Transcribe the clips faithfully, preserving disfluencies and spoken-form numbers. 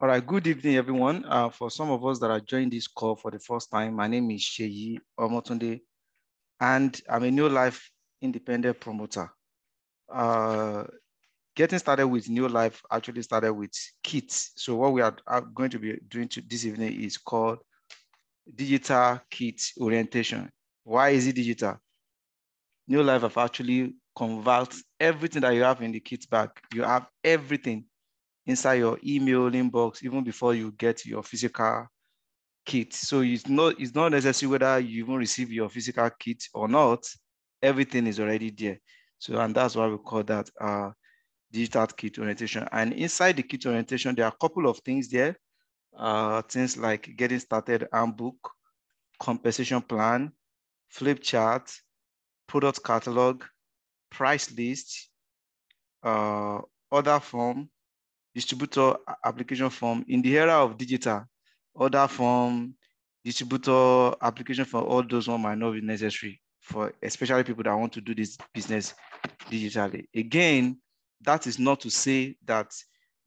All right, good evening, everyone. Uh, for some of us that are joining this call for the first time, my name is Sheyi Omotunde, and I'm a New Life independent promoter. Uh, getting started with New Life actually started with kits. So what we are going to be doing to this evening is called digital kit orientation. Why is it digital? New Life have actually converts everything that you have in the kit bag. You have everything inside your email inbox, even before you get your physical kit. So it's not, it's not necessary whether you even receive your physical kit or not, everything is already there. So, and that's why we call that uh, digital kit orientation. And inside the kit orientation, there are a couple of things there, uh, things like getting started handbook, compensation plan, flip chart, product catalog, price list, uh, order form, distributor application form. In the era of digital, order form, distributor application for all those one might not be necessary for especially people that want to do this business digitally. Again, that is not to say that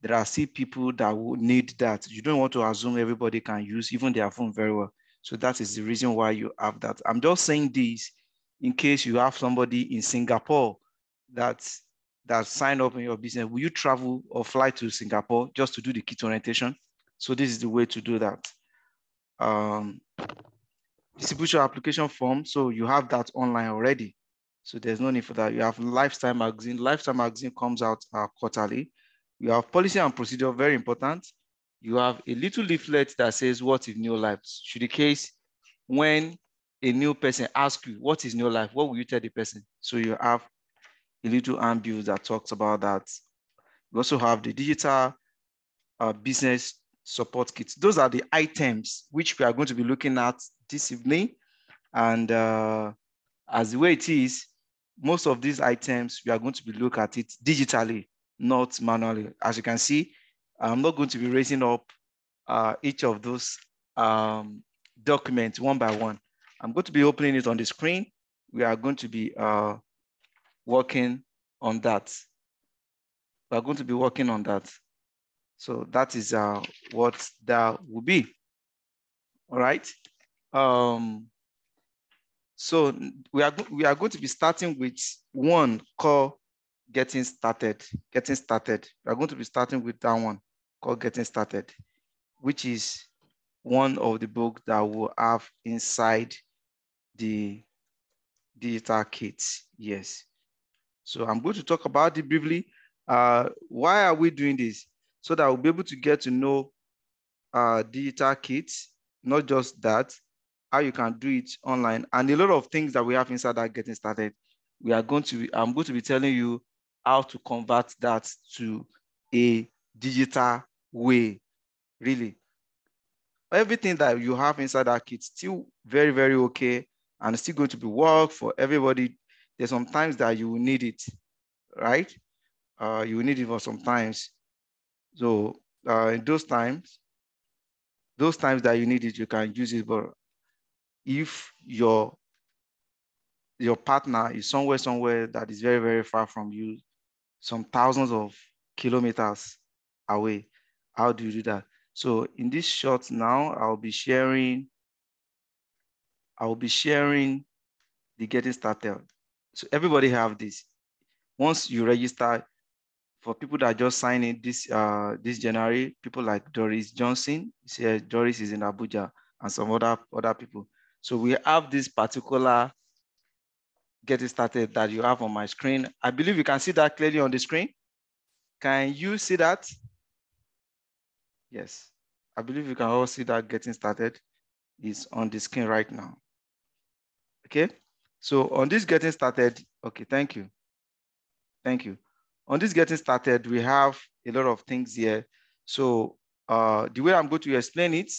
there are still people that will need that. You don't want to assume everybody can use even their phone very well. So that is the reason why you have that. I'm just saying this in case you have somebody in Singapore that's that sign up in your business. Will you travel or fly to Singapore just to do the kit orientation? So this is the way to do that. Um, distribution application form. So you have that online already. So there's no need for that. You have Lifestyle Magazine. Lifestyle Magazine comes out uh, quarterly. You have policy and procedure, very important. You have a little leaflet that says, what is New Life? Should the case when a new person asks you, what is New Life? What will you tell the person? So you have a little handbill that talks about that. We also have the digital uh, business support kits. Those are the items which we are going to be looking at this evening. And uh, as the way it is, most of these items, we are going to be looking at it digitally, not manually. As you can see, I'm not going to be raising up uh, each of those um, documents one by one. I'm going to be opening it on the screen. We are going to be uh, working on that. We're going to be working on that. So that is uh, what that will be. All right. Um, so we are, we are going to be starting with one called Getting Started. Getting Started. We're going to be starting with that one called Getting Started, which is one of the books that we'll have inside the digital kits. Yes. So I'm going to talk about it briefly. Uh, why are we doing this? So that we'll be able to get to know uh, digital kits, not just that, how you can do it online, and a lot of things that we have inside that Getting Started. We are going to be, I'm going to be telling you how to convert that to a digital way, really. Everything that you have inside that kit, still very, very okay, and still going to be work for everybody. There's some times that you will need it, right? Uh, you will need it for some times. So uh, in those times, those times that you need it, you can use it. But if your, your partner is somewhere, somewhere that is very, very far from you, some thousands of kilometers away, how do you do that? So in this short now, I'll be sharing, I'll be sharing the Getting Started. So everybody have this. Once you register, for people that just signed in this uh, this January, people like Doris Johnson, see, Doris is in Abuja, and some other, other people. So we have this particular Getting Started that you have on my screen. I believe you can see that clearly on the screen. Can you see that? Yes, I believe you can all see that Getting Started is on the screen right now, okay? So on this Getting Started, okay, thank you. Thank you. On this Getting Started, we have a lot of things here. So uh, the way I'm going to explain it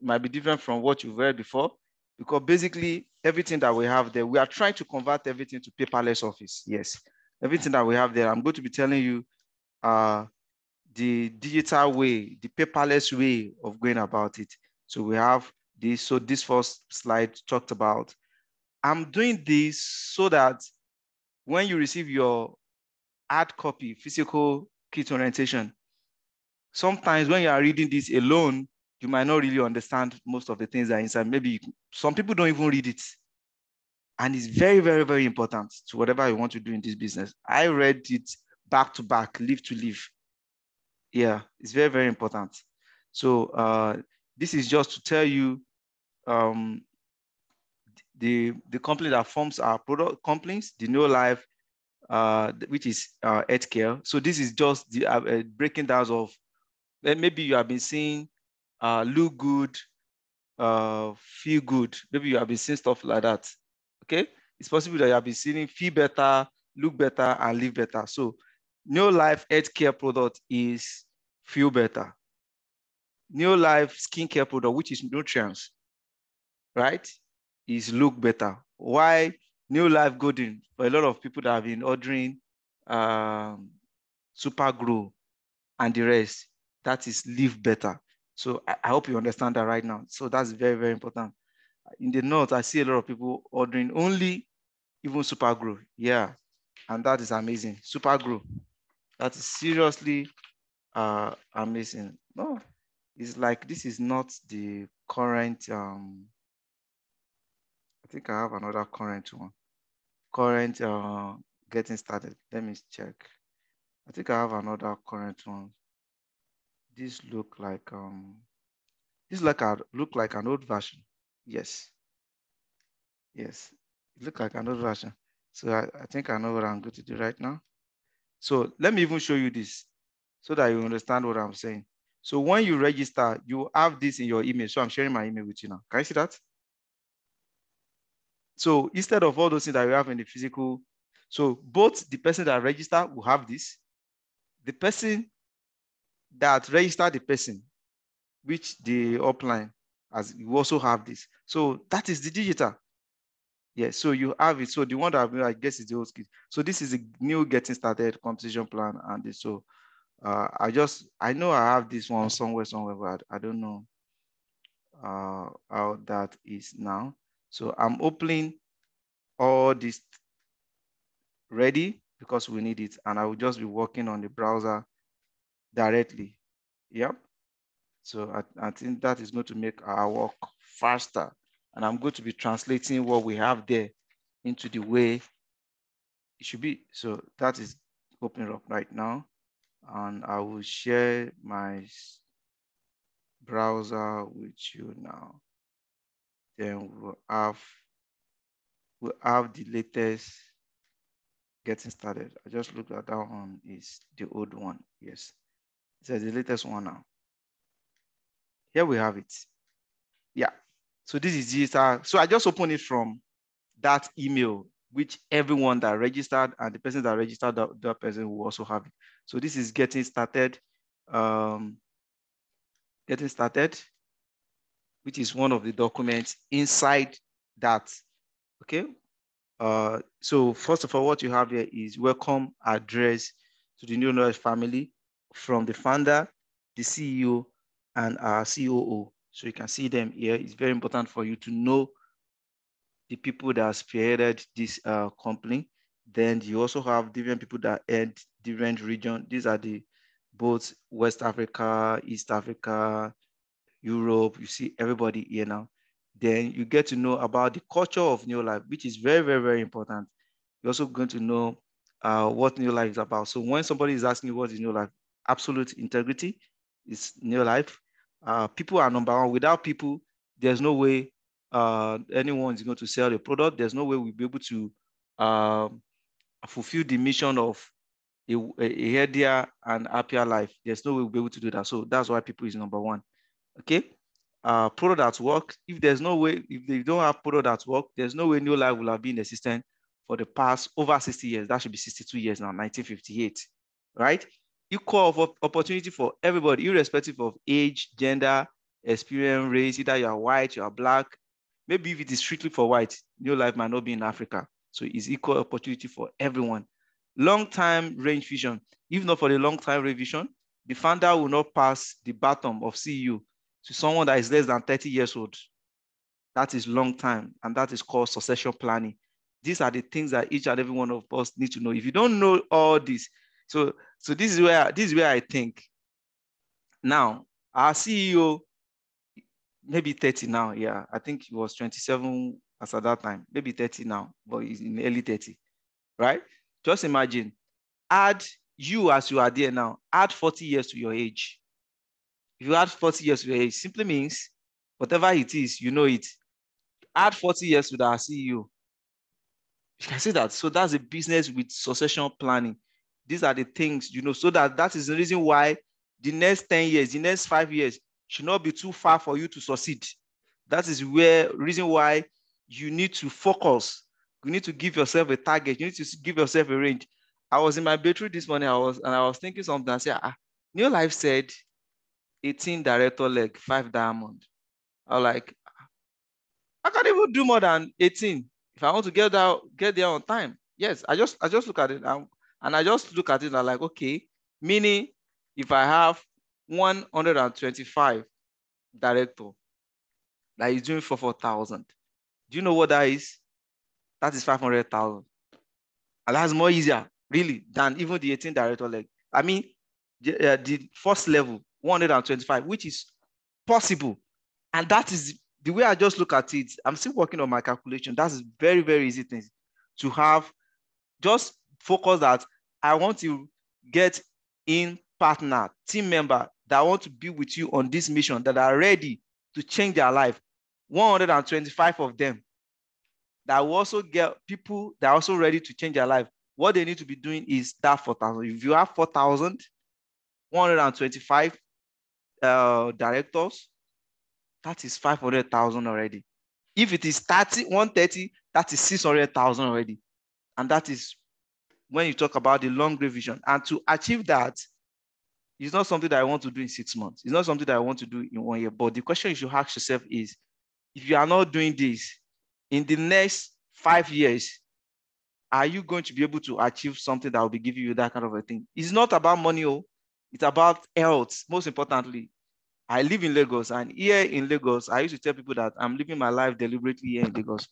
might be different from what you've heard before, because basically everything that we have there, we are trying to convert everything to paperless office. Yes, everything that we have there, I'm going to be telling you uh, the digital way, the paperless way of going about it. So we have this, so this first slide talked about, I'm doing this so that when you receive your hard copy, physical kit orientation, sometimes when you are reading this alone, you might not really understand most of the things that are inside. Maybe you, some people don't even read it. And it's very, very, very important to whatever you want to do in this business. I read it back to back, leaf to leaf. Yeah, it's very, very important. So uh, this is just to tell you um, the, the company that forms our product companies, the New Life, uh, which is uh, healthcare. So this is just the uh, breaking down of, maybe you have been seeing uh, look good, uh, feel good. Maybe you have been seeing stuff like that. Okay, it's possible that you have been seeing feel better, look better, and live better. So NeoLife healthcare product is feel better. NeoLife skincare product, which is nutrients, right, is look better. Why NeoLife Golden? For a lot of people that have been ordering um, Superglow and the rest, that is live better. So I, I hope you understand that right now. So that's very, very important. In the north, I see a lot of people ordering only even Superglow. Yeah, and that is amazing. Superglow, that is seriously uh, amazing. No, it's like this is not the current. Um, I think I have another current one. Current uh, getting started. Let me check. I think I have another current one. This look like um, this like a look like an old version. Yes, yes, it looks like another version. So I, I think I know what I'm going to do right now. So let me even show you this so that you understand what I'm saying. So when you register, you have this in your email. So I'm sharing my email with you now. Can you see that? So instead of all those things that you have in the physical, so both the person that registered will have this. The person that registered the person, which the upline, as you also have this. So that is the digital. Yeah, so you have it. So the one that I guess is the old kit. So this is a new getting started competition plan. And this. So uh, I just, I know I have this one somewhere, somewhere, but I don't know uh, how that is now. So I'm opening all this ready because we need it. And I will just be working on the browser directly. Yep. So I, I think that is going to make our work faster. And I'm going to be translating what we have there into the way it should be. So that is opening up right now. And I will share my browser with you now. Then we'll have, we'll have the latest getting started. I just looked at that one, is the old one. Yes, so the latest one now. Here we have it. Yeah. So this is digital. So I just opened it from that email, which everyone that registered and the person that registered, that, that person will also have it. So this is getting started. Um, getting started, which is one of the documents inside that. Okay. Uh, so first of all, what you have here is welcome address to the New Life family from the founder, the C E O, and our C O O. So you can see them here. It's very important for you to know the people that spearheaded this uh, company. Then you also have different people that head different region. These are the both West Africa, East Africa, Europe. You see everybody here now. Then you get to know about the culture of New Life, which is very, very, very important. You're also going to know uh, what New Life is about. So when somebody is asking you what is New Life, absolute integrity is New Life. Uh, people are number one. Without people, there's no way uh, anyone is going to sell the product. There's no way we'll be able to uh, fulfill the mission of a, a healthier and happier life. There's no way we'll be able to do that. So that's why people is number one. Okay? Uh, product at work. If there's no way, if they don't have product at work, there's no way New Life will have been existent for the past over sixty years. That should be sixty-two years now, nineteen fifty-eight, right? Equal of opportunity for everybody, irrespective of age, gender, experience, race, either you are white, you are black. Maybe if it is strictly for white, New Life might not be in Africa. So it's equal opportunity for everyone. Long-time range vision. If not for the long-time range vision, the founder will not pass the baton of C E O to someone that is less than thirty years old. That is long time, and that is called succession planning. These are the things that each and every one of us need to know. If you don't know all this, so So this is where this is where I think Now, our C E O, maybe thirty now, yeah. I think he was twenty-seven as at that time, maybe thirty now, but he's in early thirty, right? Just imagine, add you as you are there now, add forty years to your age. If you add forty years to your age, simply means whatever it is, you know it. Add forty years with our C E O. You can see that. So that's a business with succession planning. These are the things, you know, so that that is the reason why the next ten years, the next five years should not be too far for you to succeed. That is where reason why you need to focus. You need to give yourself a target. You need to give yourself a range. I was in my bedroom this morning. I was and I was thinking something. I said, ah, New Life said eighteen director leg, five diamond. I was like, I can't even do more than eighteen if I want to get there, get there on time. Yes, I just I just look at it and, and I just look at it and I'm like, okay, meaning if I have one hundred twenty-five director that is doing for four thousand, do you know what that is? That is five hundred thousand. And that's more easier, really, than even the eighteen director leg. I mean, the, uh, the first level, one hundred twenty-five, which is possible. And that is the way I just look at it. I'm still working on my calculation. That's a very, very easy thing to have. Just focus that I want to get in partner, team member that want to be with you on this mission, that are ready to change their life. one hundred twenty-five of them. That will also get people that are also ready to change their life. What they need to be doing is that four thousand. If you have four thousand, one hundred twenty-five uh, directors, that is five hundred thousand already. If it is thirty, one hundred thirty, that is six hundred thousand already. And that is when you talk about the long revision. And to achieve that, it's not something that I want to do in six months. It's not something that I want to do in one year. But the question you should ask yourself is, if you are not doing this, in the next five years, are you going to be able to achieve something that will be giving you that kind of a thing? It's not about money, it's about health. Most importantly, I live in Lagos, and here in Lagos, I used to tell people that I'm living my life deliberately here in Lagos.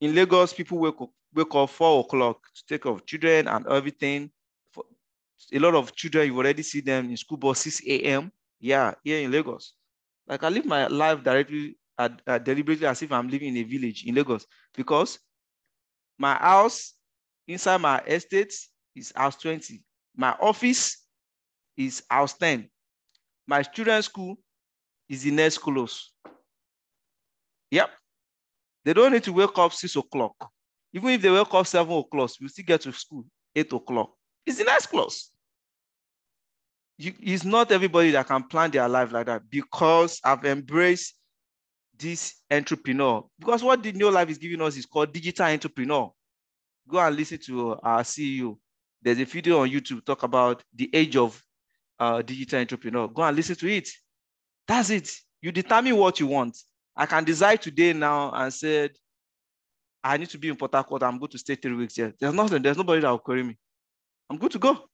In Lagos, people wake up, wake up four o'clock to take care of children and everything. For a lot of children, you already see them in school bus six A M Yeah, here in Lagos. Like I live my life directly. Uh, uh, deliberately as if I'm living in a village in Lagos, because my house inside my estate is house twenty. My office is house ten. My student's school is the next close. Yep. They don't need to wake up six o'clock. Even if they wake up seven o'clock, we still get to school eight o'clock. It's the next close. You, it's not everybody that can plan their life like that, because I've embraced this entrepreneur, because what the New Life is giving us is called digital entrepreneur. Go and listen to our C E O. There's a video on YouTube talk about the age of uh, digital entrepreneur. Go and listen to it. That's it. You determine what you want. I can decide today now and said, I need to be in Port Harcourt. I'm going to stay three weeks here. There's nothing. There's nobody that will query me. I'm good to go.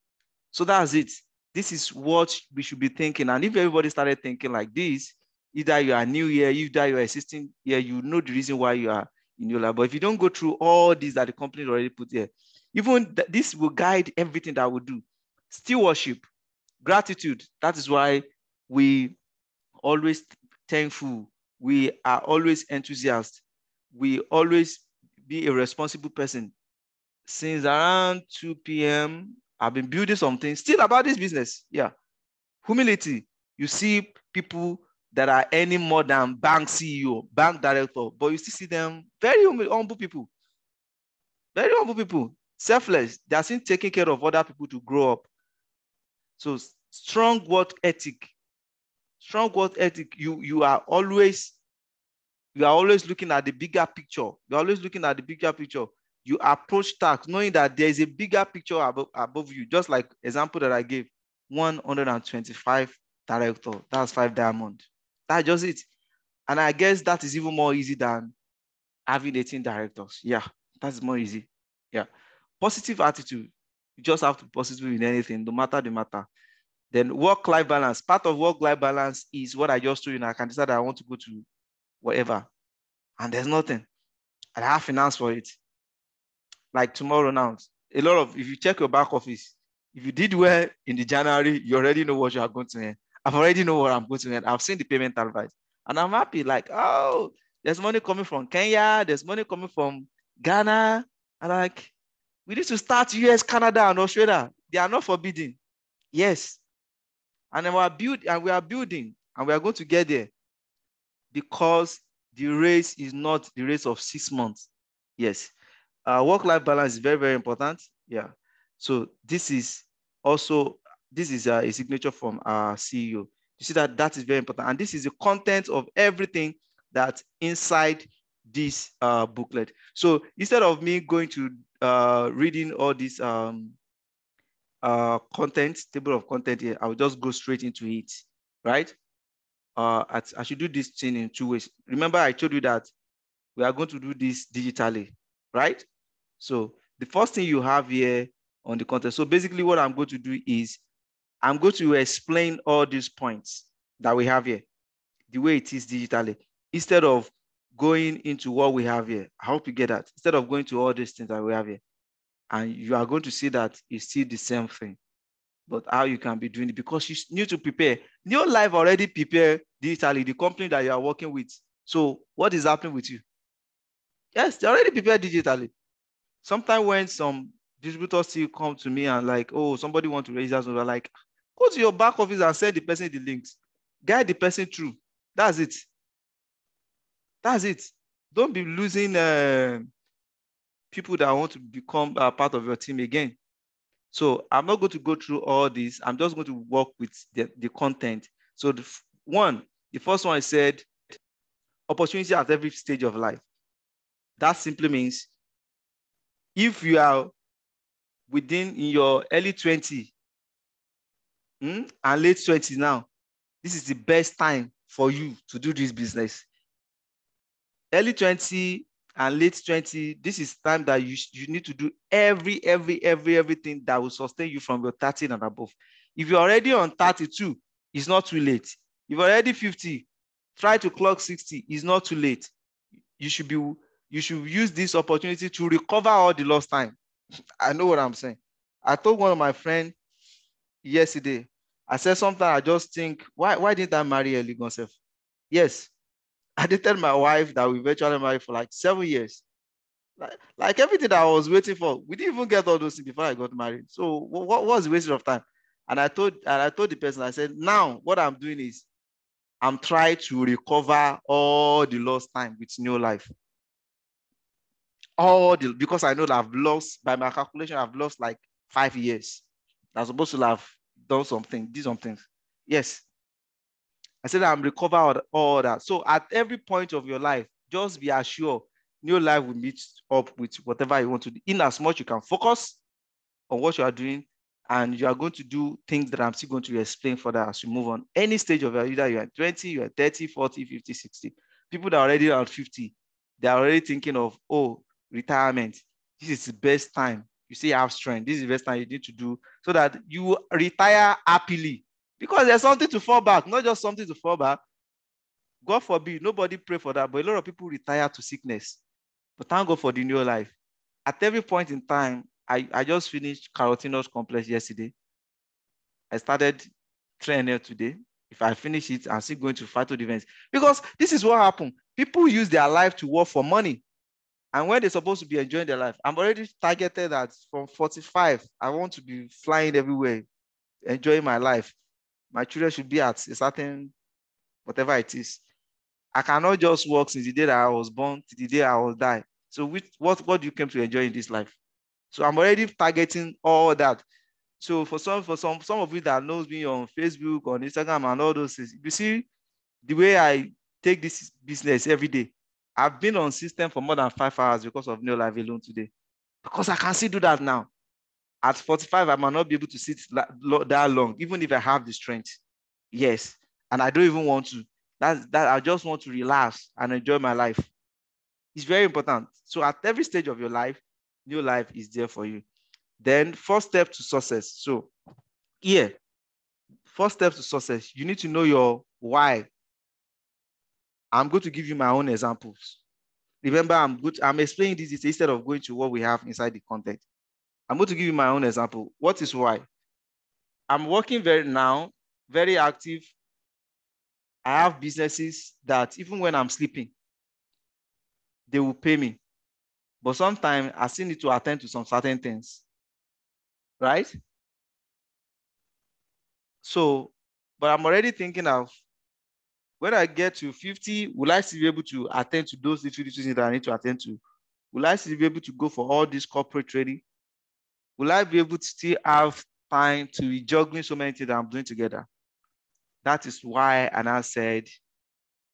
So that's it. This is what we should be thinking. And if everybody started thinking like this, either you are new here, either you are existing here, you know the reason why you are in your lab. But if you don't go through all these that the company already put here, even th this will guide everything that we do. Stewardship, gratitude. That is why we always thankful. We are always enthusiastic. We always be a responsible person. Since around two P M, I've been building something still about this business. Yeah. Humility. You see people that are any more than bank C E O, bank director, but you still see them very humble, humble people, very humble people, selfless. They are still taking care of other people to grow up. So strong work ethic, strong work ethic. You you are always you are always looking at the bigger picture. You are always looking at the bigger picture. You approach tax knowing that there is a bigger picture above, above you. Just like example that I gave, one hundred twenty-five director. That's five diamond. That's just it. And I guess that is even more easy than having eighteen directors. Yeah, that's more easy. Yeah. Positive attitude. You just have to be positive in anything, no matter the matter. Then work-life balance. Part of work-life balance is what I just do, and I can decide that I want to go to whatever. And there's nothing. And I have finance for it. Like tomorrow now, a lot of, if you check your back office, if you did well in the January, you already know what you are going to earn. I've already know what I'm going to get. I've seen the payment advice and I'm happy. Like, oh, there's money coming from Kenya. There's money coming from Ghana. And like, we need to start U S, Canada, and Australia. They are not forbidden. Yes. And then we are build, and we are building, and we are going to get there because the race is not the race of six months. Yes. Uh, work-life balance is very, very important. Yeah. So this is also, this is a, a signature from our C E O. You see that that is very important. And this is the content of everything that's inside this uh, booklet. So instead of me going to uh, reading all this um, uh, content, table of content here, I will just go straight into it, right? Uh, I, I should do this thing in two ways. Remember, I told you that we are going to do this digitally, right? So the first thing you have here on the content. So basically what I'm going to do is I'm going to explain all these points that we have here, the way it is digitally, instead of going into what we have here. I hope you get that. Instead of going to all these things that we have here, and you are going to see that it's still the same thing, but how you can be doing it because you need to prepare. NeoLife already prepared digitally, the company that you are working with. So what is happening with you? Yes, they already prepared digitally. Sometimes when some distributors still come to me and like, oh, somebody wants to raise us, and they're like, go to your back office and send the person the links. Guide the person through. That's it. That's it. Don't be losing uh, people that want to become uh, part of your team again. So I'm not going to go through all this. I'm just going to work with the, the content. So the one, the first one I said, opportunity at every stage of life. That simply means if you are within in your early twenties hmm, and late twenties now, this is the best time for you to do this business. Early twenty and late twenty, this is time that you, you need to do every, every, every, everything that will sustain you from your thirty and above. If you're already on thirty-two, it's not too late. If you're already fifty, try to clock sixty, it's not too late. You should be, you should use this opportunity to recover all the lost time. I know what I'm saying. I told one of my friends yesterday, I said, sometimes I just think, why, why didn't I marry a legal self? Yes. I did tell my wife that we virtually married for like seven years. Like, like everything that I was waiting for, we didn't even get all those things before I got married. So what was the waste of time? And I told and I told the person, I said, now what I'm doing is I'm trying to recover all the lost time with NeoLife. All the, because I know that I've lost, by my calculation, I've lost like five years. I'm supposed to have done something, did some things. Yes. I said I'm recovered all that. So at every point of your life, just be assured NeoLife will meet up with whatever you want to do. In as much you can focus on what you are doing, and you are going to do things that I'm still going to explain further as you move on. Any stage of your life, either you are twenty, you are thirty, forty, fifty, sixty. People that are already around fifty, they are already thinking of, oh, retirement. This is the best time. You see, I have strength. This is the best time you need to do so that you retire happily. Because there's something to fall back, not just something to fall back. God forbid, nobody pray for that, but a lot of people retire to sickness. But thank God for the NeoLife. At every point in time, I, I just finished Caroteno complex yesterday. I started training today. If I finish it, I'm still going to Phyto Defense. Because this is what happened. People use their life to work for money. And when they're supposed to be enjoying their life, I'm already targeted at from forty-five. I want to be flying everywhere, enjoying my life. My children should be at a certain, whatever it is. I cannot just work since the day that I was born to the day I will die. So which, what, what do you come to enjoy in this life? So I'm already targeting all that. So for some, for some, some of you that knows me on Facebook, on Instagram, and all those things, you see the way I take this business every day. I've been on system for more than five hours because of NeoLife alone today. Because I can still do that now. At forty-five, I might not be able to sit that long, even if I have the strength. Yes. And I don't even want to. That's, that I just want to relax and enjoy my life. It's very important. So at every stage of your life, NeoLife is there for you. Then first step to success. So here, yeah, first step to success, you need to know your why. I'm going to give you my own examples. Remember, I'm good. I'm explaining this instead of going to what we have inside the content. I'm going to give you my own example. What is why? I'm working very now very active. I have businesses that even when I'm sleeping, they will pay me. But sometimes I still need to attend to some certain things, right? So, but I'm already thinking of when I get to fifty, will I still be able to attend to those little things that I need to attend to? Will I still be able to go for all this corporate trading? Will I be able to still have time to be juggling so many things that I'm doing together? That is why I now said,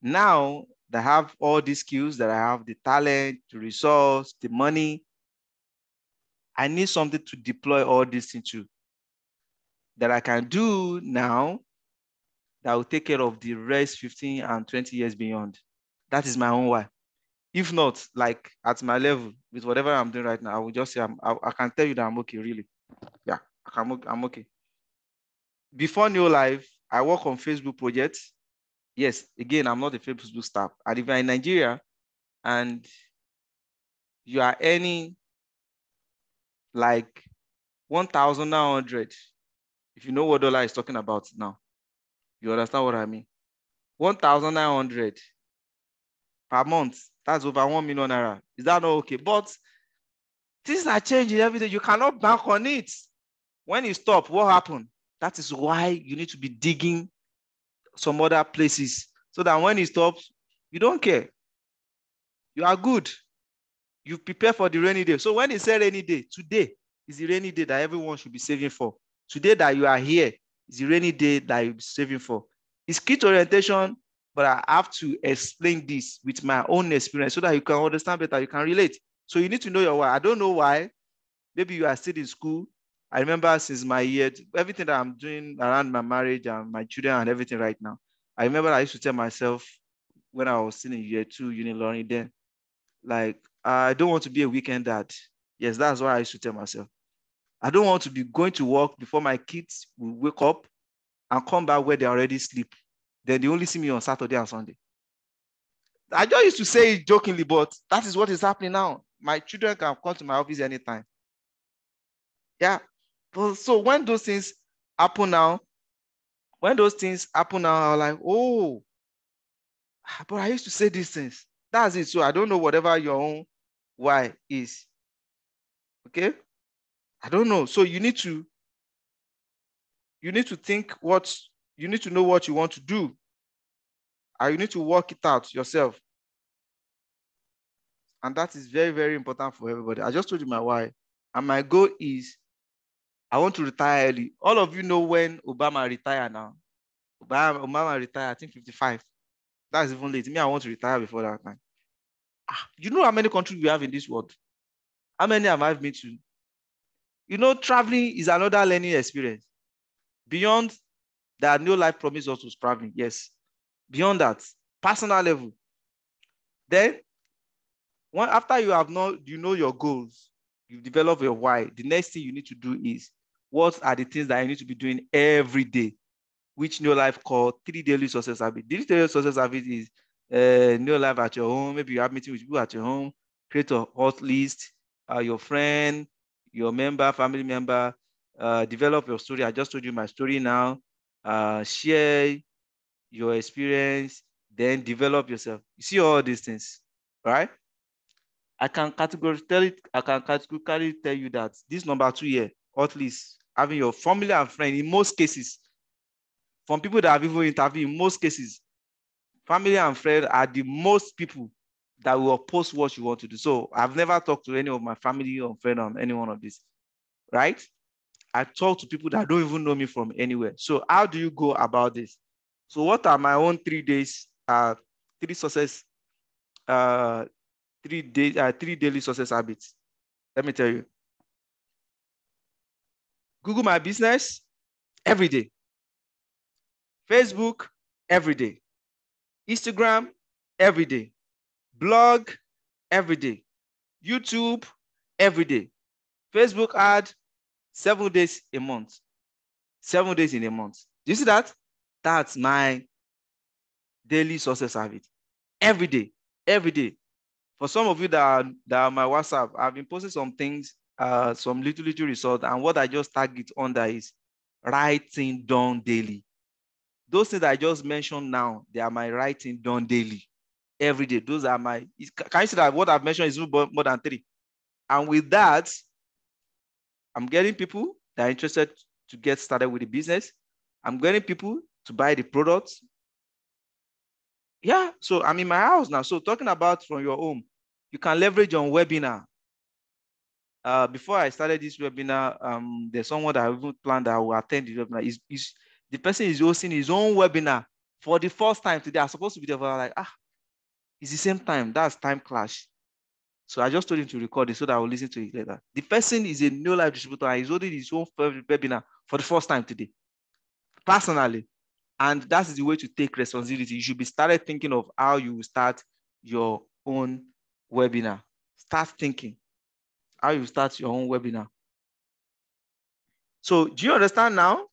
now that I have all these skills, that I have the talent, the resource, the money, I need something to deploy all this into that I can do now that will take care of the rest fifteen and twenty years beyond. That is my own why. If not, like at my level, with whatever I'm doing right now, I will just say, I'm, I, I can tell you that I'm okay, really. Yeah, I'm, I'm okay. Before New Life, I work on Facebook projects. Yes, again, I'm not a Facebook staff. And if you're in Nigeria and you are earning like one thousand nine hundred, if you know what dollar is talking about now, you understand what I mean? one thousand nine hundred per month, that's over one million naira. Is that not okay? But things are changing every day. You cannot bank on it. When you stop, what happened? That is why you need to be digging some other places so that when it stops, you don't care. You are good. You prepare for the rainy day. So when it's a rainy day, today is the rainy day that everyone should be saving for. Today that you are here is the rainy day that you'll be saving for. It's kid orientation, but I have to explain this with my own experience so that you can understand better, you can relate. So you need to know your why. I don't know why. Maybe you are still in school. I remember since my year, everything that I'm doing around my marriage and my children and everything right now, I remember I used to tell myself when I was still in year two, uni learning then, like, I don't want to be a weekend dad. Yes, that's what I used to tell myself. I don't want to be going to work before my kids will wake up and come back where they already sleep. Then they only see me on Saturday and Sunday. I just used to say it jokingly, but that is what is happening now. My children can come to my office anytime. Yeah. So when those things happen now, when those things happen now, I'm like, oh, but I used to say these things. That's it. So I don't know whatever your own why is. Okay? I don't know. So you need to, you need to think what, you need to know what you want to do. And you need to work it out yourself. And that is very, very important for everybody. I just told you my why. And my goal is, I want to retire early. All of you know when Obama retired now. Obama, Obama retired, I think, fifty-five. That's even late. Me, I want to retire before that time. Ah, you know how many countries we have in this world? How many have I been to? You know, traveling is another learning experience. Beyond that, New Life promised us was traveling, yes. Beyond that, personal level. Then, when, after you have know, you know your goals, you develop your why, the next thing you need to do is, what are the things that I need to be doing every day, which New Life called three daily success habits. Three daily success habits is uh, New Life at your home. Maybe you have meeting with people at your home. Create a hot list. Uh, your friend, your member, family member. Uh, develop your story. I just told you my story now. Uh, share your experience. Then develop yourself. You see all these things, right? I can categorically, I can categorically tell you that this number two here, at least having your family and friend, in most cases, from people that I've even interviewed, in most cases, family and friend are the most people that will oppose what you want to do. So I've never talked to any of my family or friend on any one of this, right? I talk to people that don't even know me from anywhere. So how do you go about this? So what are my own three days, uh, three success, uh, Three, day, uh, three daily success habits? Let me tell you. Google my business every day. Facebook every day. Instagram every day. Blog every day. YouTube every day. Facebook ad seven days a month. Seven days in a month. Do you see that? That's my daily success habit. Every day. Every day. For some of you that are, that are my WhatsApp, I've been posting some things, uh, some little, little results. And what I just tagged it under is writing down daily. Those things I just mentioned now, they are my writing done daily, every day. Those are my, can you see that what I've mentioned is more than three? And with that, I'm getting people that are interested to get started with the business. I'm getting people to buy the products. Yeah, so I'm in my house now. So talking about from your home, you can leverage on webinar. Uh, before I started this webinar, um, there's someone that I haven't planned that will attend the webinar. It's, it's, the person is hosting his own webinar for the first time today. I'm supposed to be there, but I'm like, ah, it's the same time. That's time clash. So I just told him to record it so that I will listen to it later. The person is a New Life distributor and he's holding his own webinar for the first time today, personally. And that's the way to take responsibility. You should be started thinking of how you will start your own webinar. Start thinking how you start your own webinar. So do you understand now?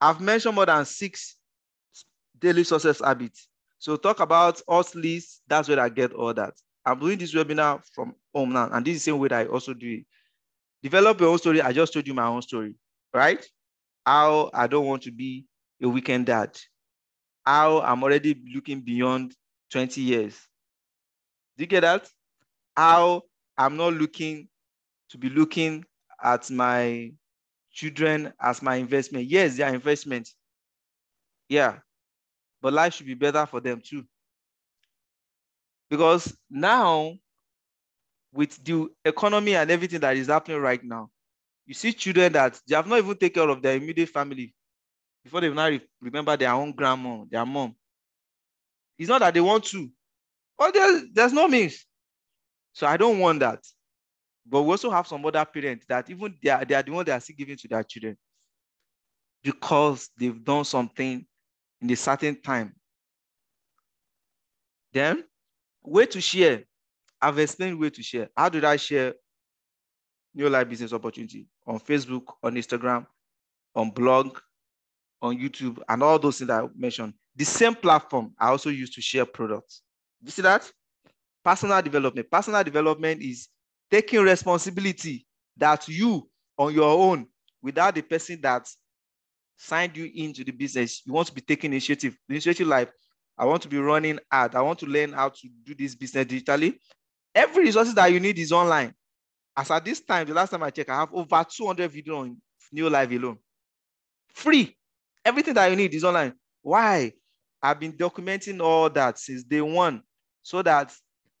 I've mentioned more than six daily success habits. So talk about us list. That's where I get all that. I'm doing this webinar from home now, and this is the same way that I also do it. Develop your own story. I just told you my own story, right? How I don't want to be a weekend dad. How I'm already looking beyond twenty years. Do you get that? How I'm not looking to be looking at my children as my investment. Yes, they are investment. Yeah, but life should be better for them too. Because now, with the economy and everything that is happening right now, you see children that they have not even taken care of their immediate family before they now remember their own grandma, their mom. It's not that they want to. Well, there's, there's no means. So I don't want that. But we also have some other parents that even they are, they are the ones that are still giving to their children because they've done something in a certain time. Then, way to share. I've explained way to share. How did I share New Life business opportunity? On Facebook, on Instagram, on blog, on YouTube, and all those things that I mentioned. The same platform I also use to share products. You see that? Personal development. Personal development is taking responsibility that you on your own, without the person that signed you into the business, you want to be taking initiative. Initiative like, I want to be running ad. I want to learn how to do this business digitally. Every resource that you need is online. As at this time, the last time I checked, I have over two hundred videos on New Life alone. Free. Everything that you need is online. Why? I've been documenting all that since day one so that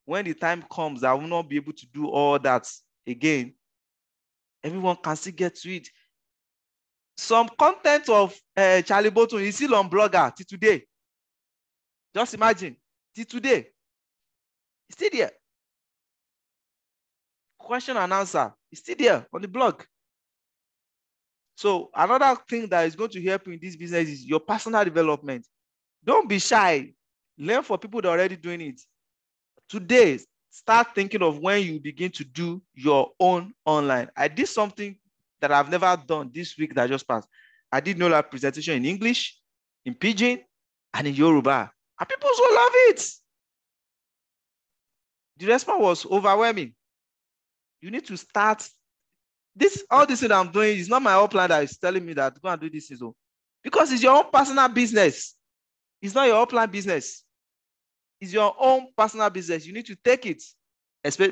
when the time comes, I will not be able to do all that again. Everyone can still get to it. Some content of uh, Charlie Boto is still on Blogger till today. Just imagine, till today. It's still there. Question and answer. It's still there on the blog. So another thing that is going to help you in this business is your personal development. Don't be shy. Learn for people that are already doing it. Today, start thinking of when you begin to do your own online. I did something that I've never done this week that just passed. I did New Life presentation in English, in Pidgin, and in Yoruba. And people so love it. The response was overwhelming. You need to start. This, all this that I'm doing is not my own plan that is telling me that go and do this. Because it's your own personal business. It's not your own plan business. It's your own personal business. You need to take it.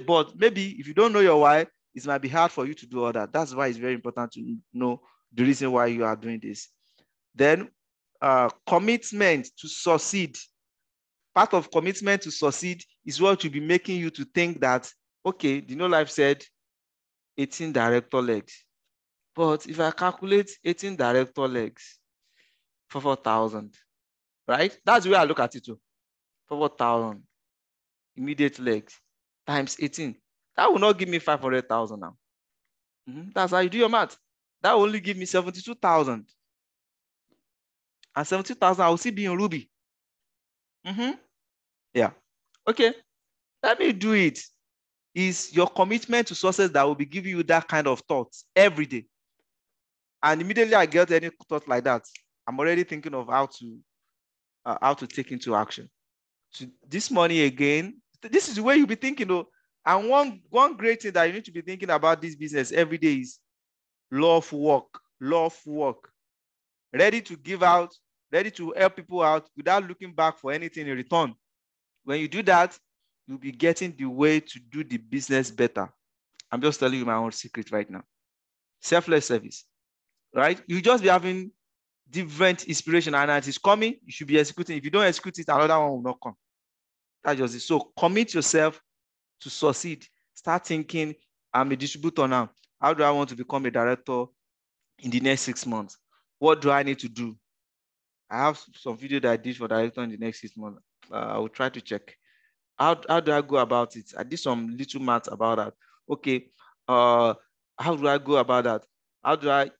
But maybe if you don't know your why, it might be hard for you to do all that. That's why it's very important to know the reason why you are doing this. Then uh, commitment to succeed. Part of commitment to succeed is what will be making you to think that, okay, the New Life said eighteen director legs. But if I calculate eighteen director legs for four thousand, right? That's the way I look at it too. four thousand immediate legs times eighteen. That will not give me five hundred thousand now. Mm-hmm. That's how you do your math. That will only give me seventy-two thousand. And seventy thousand, I will still be in Ruby. Mm-hmm. Yeah. Okay. Let me do it. Is your commitment to success that will be giving you that kind of thoughts every day. And immediately I get any thought like that, I'm already thinking of how to, uh, how to take into action. So this money again, this is the way you'll be thinking though. And one, one great thing that you need to be thinking about this business every day is love work, love work. Ready to give out, ready to help people out without looking back for anything in return. When you do that, you'll be getting the way to do the business better. I'm just telling you my own secret right now. Selfless service, right? You'll just be having different inspiration, and as it's coming, you should be executing. If you don't execute it, another one will not come. That's just it. So commit yourself to succeed. Start thinking, I'm a distributor now. How do I want to become a director in the next six months? What do I need to do? I have some video that I did for director in the next six months. Uh, I will try to check. How, how do I go about it? I did some little math about that. Okay, uh, how do I go about that? How do I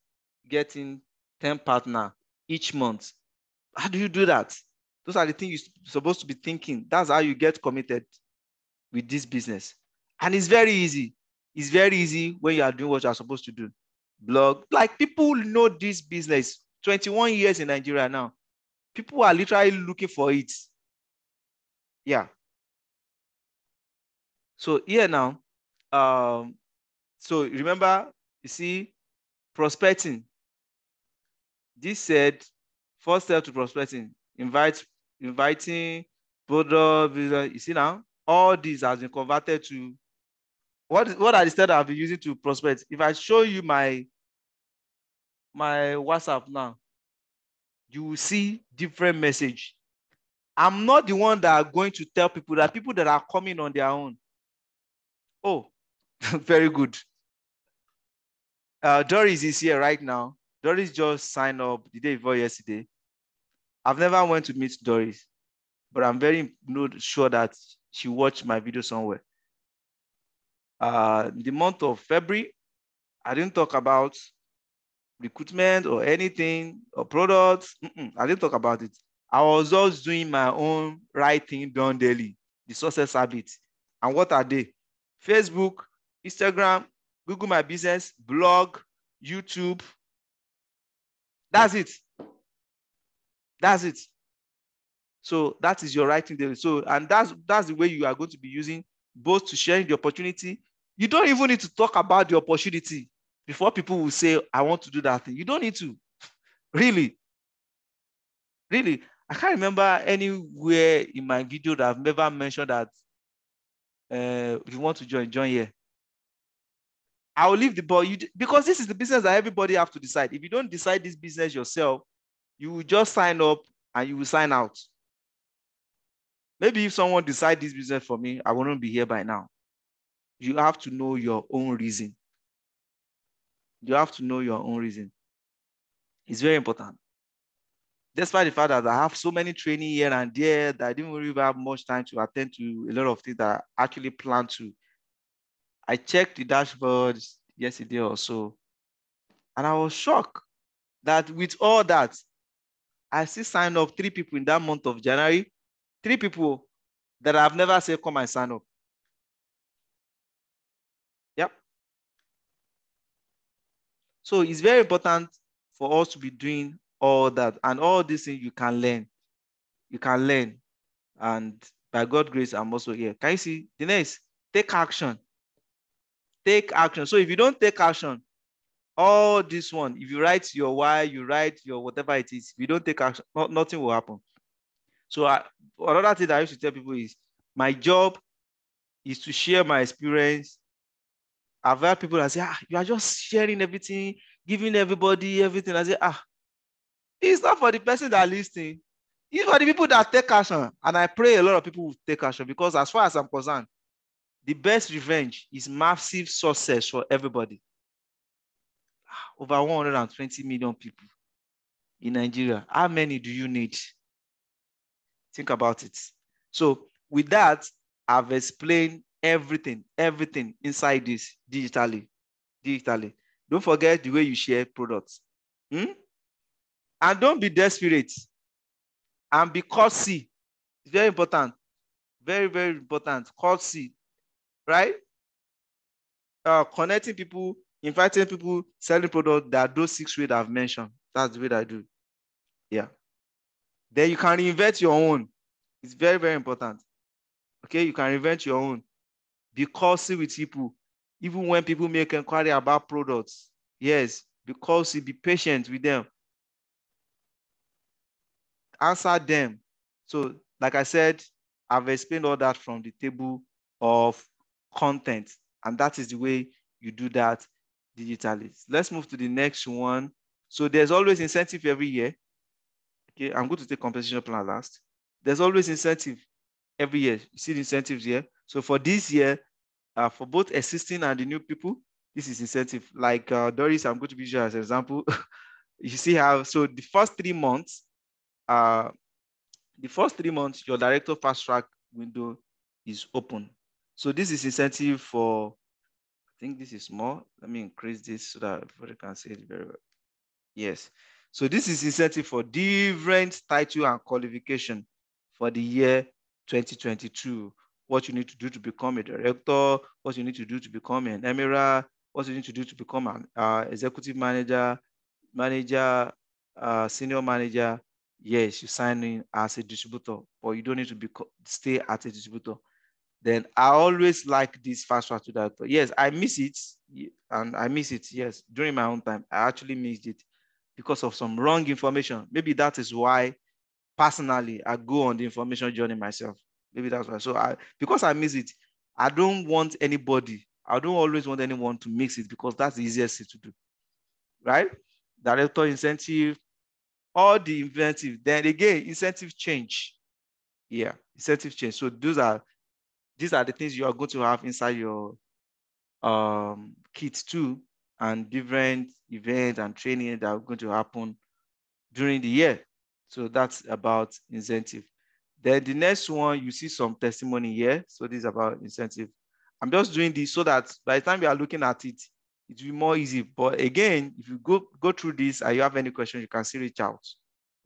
get in ten partners each month? How do you do that? Those are the things you're supposed to be thinking. That's how you get committed with this business. And it's very easy. It's very easy when you are doing what you are supposed to do. Blog. Like, people know this business. twenty-one years in Nigeria now. People are literally looking for it. Yeah. So here now, um, so remember, you see, prospecting. This said, first step to prospecting, invite, inviting, product, you see now, all these has been converted to, what, what are the steps I've been using to prospect? If I show you my, my WhatsApp now, you will see different message. I'm not the one that are going to tell people that, people that are coming on their own. Oh, very good. Uh, Doris is here right now. Doris just signed up the day before yesterday. I've never went to meet Doris, but I'm very sure that she watched my video somewhere. Uh, the month of February, I didn't talk about recruitment or anything or products. Mm-mm, I didn't talk about it. I was just doing my own right thing done daily, the success habits. And what are they? Facebook, Instagram, Google My Business, blog, YouTube. That's it. That's it. So that is your writing daily. So, and that's, that's the way you are going to be using both to sharing the opportunity. You don't even need to talk about the opportunity before people will say, I want to do that thing. You don't need to. Really. Really. I can't remember anywhere in my video that I've never mentioned that uh, if you want to join, join here. I will leave the ball, you, because this is the business that everybody have to decide. If you don't decide this business yourself, you will just sign up and you will sign out. Maybe if someone decides this business for me, I wouldn't be here by now. You have to know your own reason. You have to know your own reason. It's very important. Despite the fact that I have so many training here and there that I didn't really have much time to attend to a lot of things that I actually planned to. I checked the dashboard yesterday or so, and I was shocked that with all that, I still signed up three people in that month of January, three people that I've never said, come and sign up. Yep. So it's very important for us to be doing all that, and all these things you can learn. You can learn. And by God's grace, I'm also here. Can you see? The next, take action. Take action. So if you don't take action, all this one, if you write your why, you write your whatever it is, if you don't take action, not, nothing will happen. So I, another thing that I used to tell people is, my job is to share my experience. I've had people that say, ah, you are just sharing everything, giving everybody everything. I say, ah, it's not for the person that listening. It's for the people that take action. And I pray a lot of people will take action, because as far as I'm concerned, the best revenge is massive success for everybody. Over one hundred twenty million people in Nigeria. How many do you need? Think about it. So with that, I've explained everything, everything inside this digitally. Digitally. Don't forget the way you share products. Hmm? And don't be desperate. And be courtesy. It's very important. Very, very important. Courtesy. Right? Uh, connecting people, inviting people, selling products. There are those six ways I've mentioned. That's the way that I do. Yeah. Then you can reinvent your own. It's very, very important. Okay? You can reinvent your own. Be cautious with people. Even when people make inquiry about products. Yes. Be cautious. Be patient with them. answer them. So like I said, I've explained all that from the table of content, and that is the way you do that digitally. Let's move to the next one. So there's always incentive every year. Okay, I'm going to take compensation plan last. There's always incentive every year. You see the incentives here. So for this year, uh, for both existing and the new people, this is incentive. Like uh, Doris, I'm going to use you as an example. You see how, so the first three months, uh, the first three months, your director fast track window is open. So this is incentive for, I think this is more. Let me increase this so that everybody can see it very well. Yes. So this is incentive for different title and qualification for the year twenty twenty-two. What you need to do to become a director, what you need to do to become an emira, what you need to do to become an uh, executive manager, manager, uh, senior manager. Yes, you sign in as a distributor, but you don't need to be stay as a distributor. Then I always like this fast track to director. Yes, I miss it, and I miss it. Yes, during my own time, I actually missed it because of some wrong information. Maybe that is why, personally, I go on the information journey myself. Maybe that's why. So I, because I miss it, I don't want anybody. I don't always want anyone to mix it because that's the easiest thing to do, right? Director incentive, all the incentive. Then again, incentive change. Yeah, incentive change. So those are these are the things you are going to have inside your um, kit too, and different events and training that are going to happen during the year. So that's about incentive. Then the next one, you see some testimony here. So this is about incentive. I'm just doing this so that by the time we are looking at it, it will be more easy. But again, if you go, go through this and you have any questions, you can still reach out.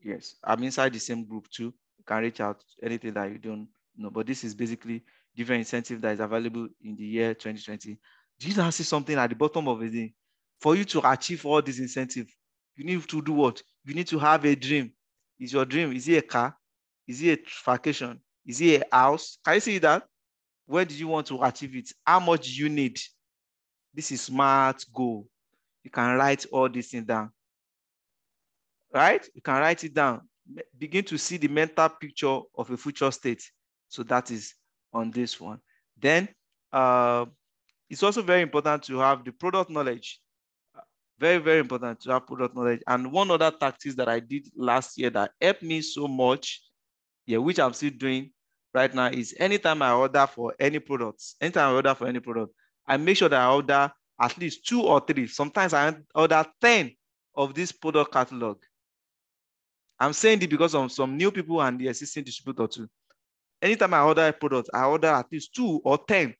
Yes, I'm inside the same group too. You can reach out anything that you don't know. But this is basically different incentive that is available in the year twenty twenty. Do you see something at the bottom of it? For you to achieve all this incentive, you need to do what? You need to have a dream. Is your dream? Is it a car? Is it a vacation? Is it a house? Can you see that? Where do you want to achieve it? How much do you need? This is smart goal. You can write all this thing down, right? You can write it down. Begin to see the mental picture of a future state. So that is on this one. Then uh, it's also very important to have the product knowledge. Very, very important to have product knowledge. And one other tactics that I did last year that helped me so much, yeah, which I'm still doing right now, is anytime I order for any products, anytime I order for any product, I make sure that I order at least two or three. Sometimes I order ten of this product catalog. I'm saying this because of some new people and the existing distributor too. Anytime I order a product, I order at least two or ten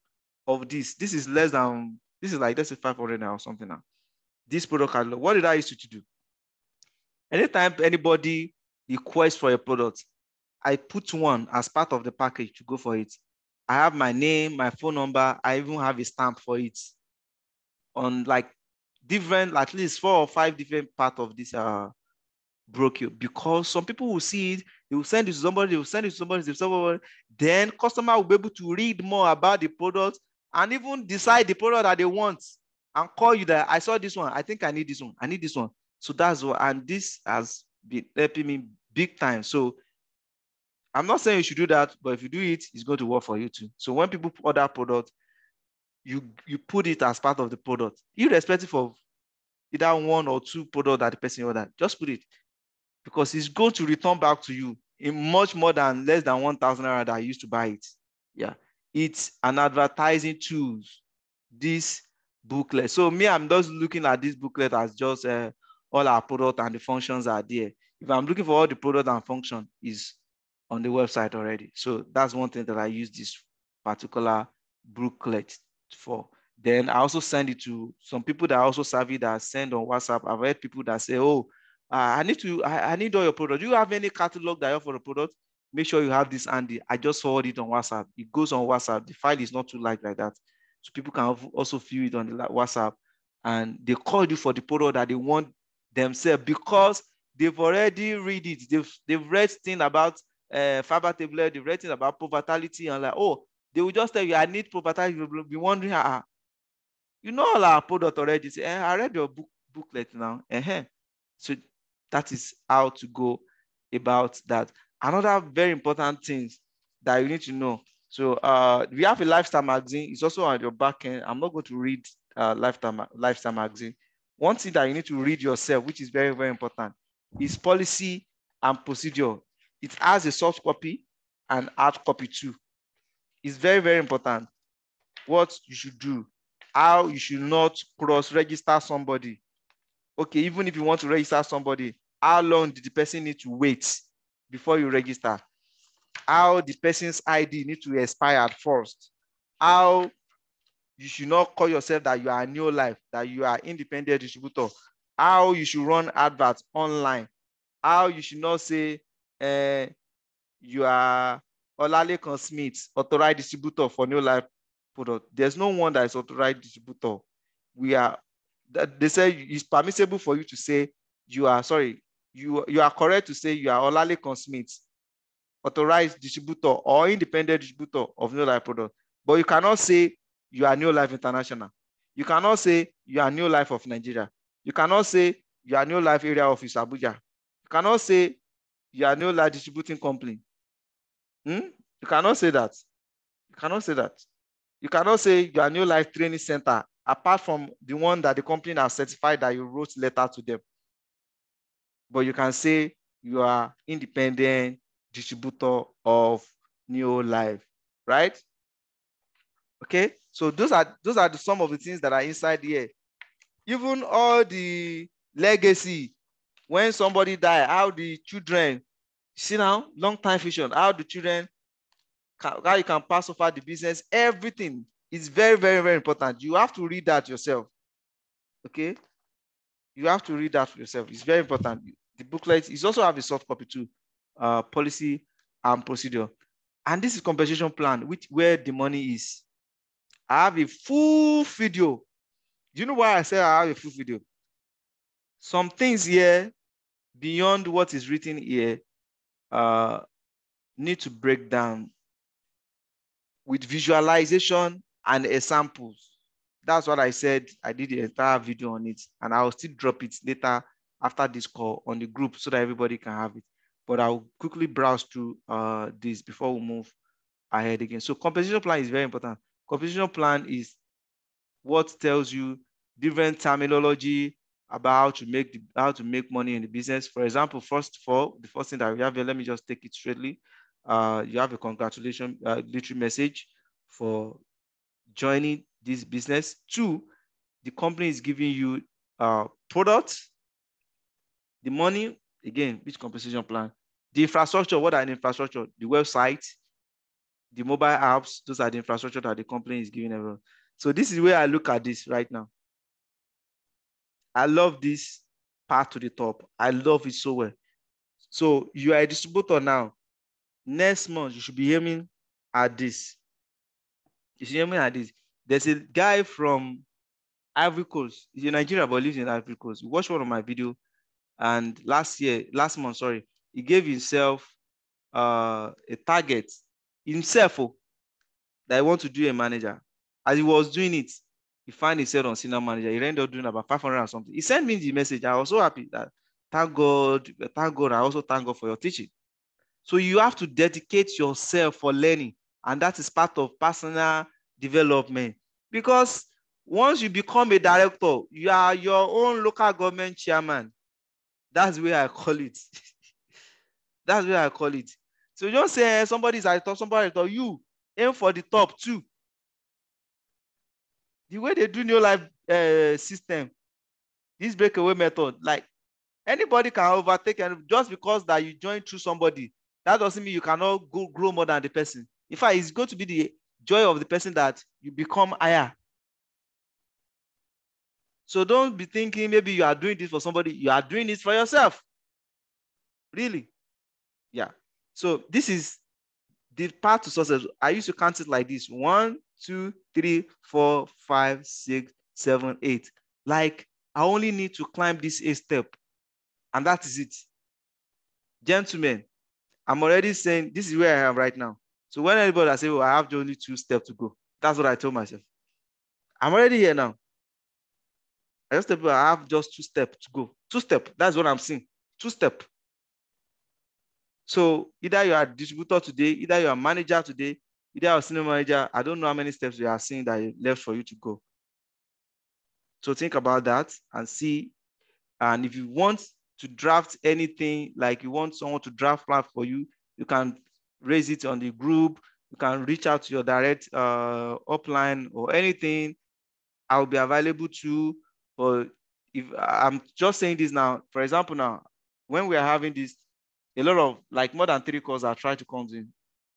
of this. This is less than, this is like, let's say five hundred now or something now. This product catalog, what did I used to do? Anytime anybody requests for a product, I put one as part of the package to go for it. I have my name, my phone number. I even have a stamp for it on like different, at least four or five different parts of this uh, brochure, because some people will see it, they will send it to somebody, they will send it to somebody, to somebody. Then customer will be able to read more about the product and even decide the product that they want and call you that I saw this one, I think I need this one, I need this one. So that's what, and this has been helping me big time. So I'm not saying you should do that, but if you do it, it's going to work for you too. So when people order product, you, you put it as part of the product, irrespective of either one or two products that the person ordered, just put it, because it's going to return back to you in much more than less than one thousand naira that I used to buy it. Yeah, it's an advertising tool, this booklet. So me, I'm just looking at this booklet as just uh, all our products and the functions are there. If I'm looking for all the product and function, is on the website already. So that's one thing that I use this particular booklet for. Then I also send it to some people that also savvy that send on WhatsApp. I've heard people that say, oh, uh, I need to, I, I need all your products. Do you have any catalog that you have for the product? Make sure you have this handy. I just forward it on WhatsApp. It goes on WhatsApp. The file is not too light like that. So people can also view it on the WhatsApp, and they call you for the product that they want themselves because they've already read it. They've, they've read things about Uh, fiber tablet, the rating about pro-vitality, and like, oh, they will just tell you, I need pro-vitality. You'll be wondering, ah, you know all our product already. Say, eh, I read your book, booklet now. Uh-huh. So that is how to go about that. Another very important thing that you need to know. So uh, we have a lifestyle magazine. It's also on your back end. I'm not going to read uh, lifestyle, lifestyle magazine. One thing that you need to read yourself, which is very, very important, is policy and procedure. It has a soft copy and hard copy too. It's very, very important. What you should do, how you should not cross-register somebody. Okay, even if you want to register somebody, how long did the person need to wait before you register? How the person's I D need to expire at first. How you should not call yourself that you are a new life, that you are independent distributor. How you should run adverts online. How you should not say uh, you are Olalekan Smith, authorized distributor for New Life product. There's no one that is authorized distributor. We are, they say it's permissible for you to say you are, sorry, you, you are correct to say you are Olalekan Smith, authorized distributor or independent distributor of New Life product. But you cannot say you are New Life International. You cannot say you are New Life of Nigeria. You cannot say you are New Life Area Office Abuja. You cannot say you are New Life Distributing Company. Hmm? You cannot say that. You cannot say that. You cannot say you are New Life Training Center, apart from the one that the company has certified that you wrote letter to them. But you can say you are independent distributor of New Life, right? Okay, so those are those are the, some of the things that are inside here. Even all the legacy, when somebody died, how the children, see now, long time vision, how the children, how you can pass over the business, everything is very, very, very important. You have to read that yourself, okay? You have to read that yourself. It's very important. The booklet is also have a soft copy too, uh, policy and procedure. And this is compensation plan, which where the money is. I have a full video. Do you know why I said I have a full video? Some things here, beyond what is written here, uh, need to break down with visualization and examples. That's what I said. I did the entire video on it, and I'll still drop it later after this call on the group so that everybody can have it. But I'll quickly browse through uh, this before we move ahead again. So compensation plan is very important. Compensation plan is what tells you different terminology about how to make the, how to make money in the business. For example, first of all, the first thing that we have here, let me just take it straightly. Uh, you have a congratulation uh, literary message for joining this business. Two, the company is giving you uh, products, the money, again, which compensation plan, the infrastructure. What are the infrastructure? The website, the mobile apps, those are the infrastructure that the company is giving everyone. So this is where I look at this right now. I love this part to the top. I love it so well. So you are a distributor now. Next month, you should be aiming at this. You should be aiming at this. There's a guy from Ivory Coast. He's in Nigeria, but lives in Ivory Coast. You watched one of my videos. And last year, last month, sorry, he gave himself uh, a target. Himself oh, that he wants to do a manager. As he was doing it, he found himself on senior manager. He ended up doing about five hundred or something. He sent me the message. I was so happy that thank God, thank God. I also thank God for your teaching. So you have to dedicate yourself for learning. And that is part of personal development. Because once you become a director, you are your own local government chairman. That's where I call it. That's where I call it. So you don't say somebody's at the top, somebody's at the top. You aim for the top too. The way they do New Life uh, system, this breakaway method, like anybody can overtake, and just because that you join through somebody, that doesn't mean you cannot go grow more than the person. In fact, it's going to be the joy of the person that you become higher. So don't be thinking maybe you are doing this for somebody. You are doing this for yourself. Really, yeah. So this is the path to success. I used to count it like this. One, two, three, four, five, six, seven, eight. Like I only need to climb this eight step. And that is it. Gentlemen, I'm already saying this is where I am right now. So when anybody says, oh, I have only two steps to go. That's what I told myself. I'm already here now. I just tell people I have just two steps to go. Two steps. That's what I'm saying. Two steps. So either you are a distributor today, either you are a manager today, either you are a senior manager, I don't know how many steps you are seeing that are left for you to go. So think about that and see. And if you want to draft anything, like you want someone to draft plan for you, you can raise it on the group. You can reach out to your direct uh, upline or anything. I'll be available to, or if I'm just saying this now, for example, now, when we are having this, a lot of, like more than three calls are trying to come in.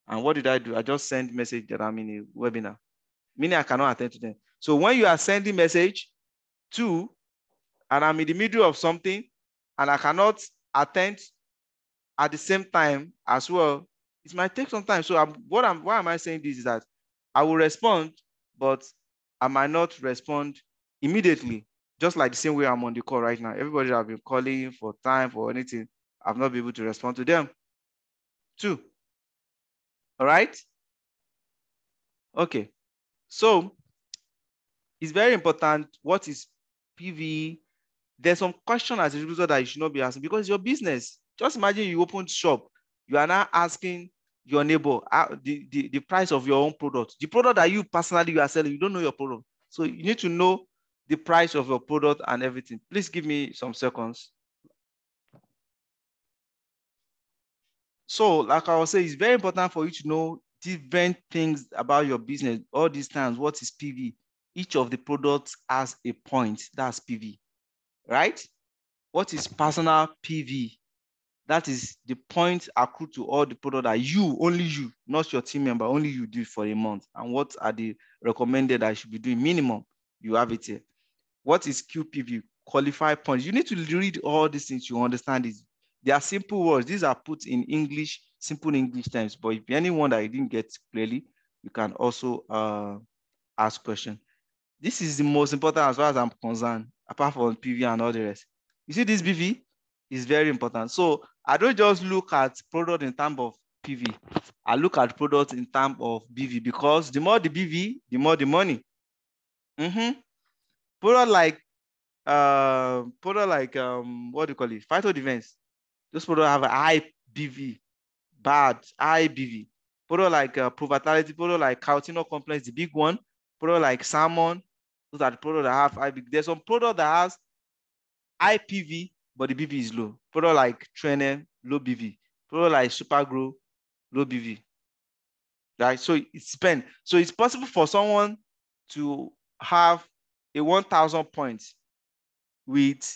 And what did I do? I just send message that I'm in a webinar, meaning I cannot attend to them. So when you are sending message to, and I'm in the middle of something, and I cannot attend at the same time as well, it might take some time. So I'm, what I'm, why am I saying this is that I will respond, but I might not respond immediately, just like the same way I'm on the call right now. Everybody that I've been calling for time, for anything, I've not been able to respond to them too. All right? Okay. So it's very important. What is P V E? There's some question as a user that you should not be asking because it's your business. Just imagine you open shop. You are now asking your neighbor uh, the, the, the price of your own product. The product that you personally you are selling, you don't know your product. So you need to know the price of your product and everything. Please give me some seconds. So like I was saying, it's very important for you to know different things about your business. All these times, what is P V? Each of the products has a point. That's P V, right? What is personal P V? That is the point accrued to all the product that you, only you, not your team member, only you do for a month. And what are the recommended I should be doing? Minimum, you have it here. What is Q P V? Qualified points. You need to read all these things to understand this. They are simple words. These are put in English, simple English terms. But if anyone that you didn't get clearly, you can also uh, ask questions. This is the most important as far as I'm concerned, apart from P V and all the rest. You see this P V? Is very important. So I don't just look at product in terms of P V. I look at product in terms of B V because the more the B V, the more the money. Mm-hmm. Product like, uh, product like um, what do you call it? Phyto Defense. Those products have a high B V, bad, high B V. Product like uh, Pro-vitality, product like Caroteno complex, the big one. Product like salmon. Those are the products that have high B V. There's some product that has high P V, but the B V is low. Product like Trainer, low B V. Product like Superglow, low B V. Right? So it's spent. So it's possible for someone to have a one thousand points with,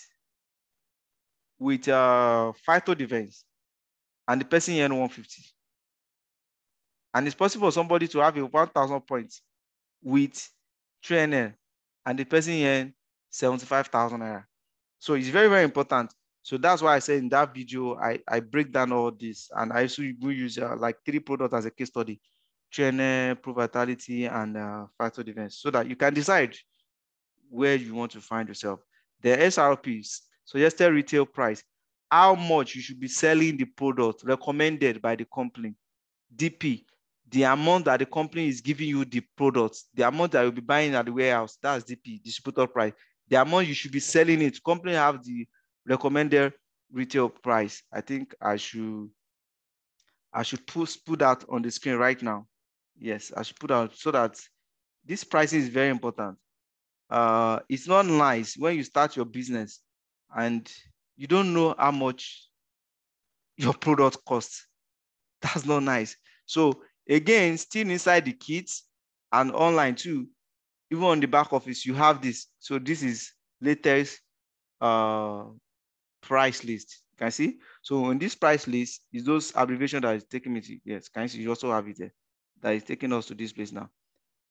with uh, Phyto Defense, and the person earned one hundred fifty. And it's possible for somebody to have a one thousand points with Trainer, and the person earned seventy-five thousand naira. So it's very, very important. So that's why I said in that video, I, I break down all this. And I also will use uh, like three products as a case study, Trainer, Pro-vitality, and uh, Phyto Defense, so that you can decide where you want to find yourself. The S R Ps, suggested retail price, how much you should be selling the product recommended by the company. D P, the amount that the company is giving you the products, the amount that you'll be buying at the warehouse, that's D P, distributor price. The amount you should be selling it. Company have the recommended retail price. I think I should, I should put, put that on the screen right now. Yes, I should put out so that this pricing is very important. Uh, it's not nice when you start your business and you don't know how much your product costs. That's not nice. So again, still inside the kits and online too, even on the back office, you have this. So this is latest uh, price list. Can you see? So in this price list is those abbreviation that is taking me to, yes, can you see? You also have it there. That is taking us to this place now.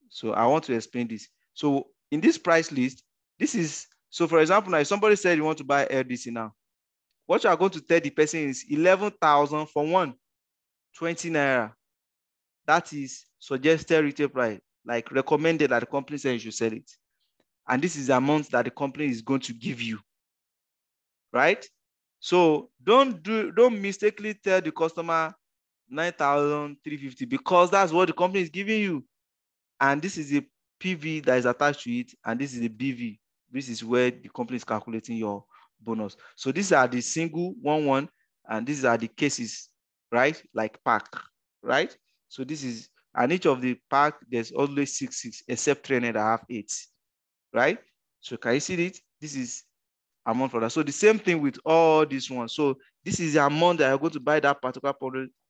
So I want to explain this. So in this price list, this is, so for example, now if somebody said you want to buy L D C now, what you are going to tell the person is eleven thousand for one, twenty naira. That is suggested retail price, like recommended that the company says you should sell it. And this is the amount that the company is going to give you, right? So don't do, don't mistakenly tell the customer nine thousand three hundred fifty because that's what the company is giving you. And this is the P V that is attached to it. And this is the B V. This is where the company is calculating your bonus. So these are the single one, one, and these are the cases, right? Like pack, right? So this is, and each of the pack, there's always six, six, except three and a half, eight, right? So can you see it? This is amount for that. So the same thing with all these ones. So this is the amount that you're going to buy that particular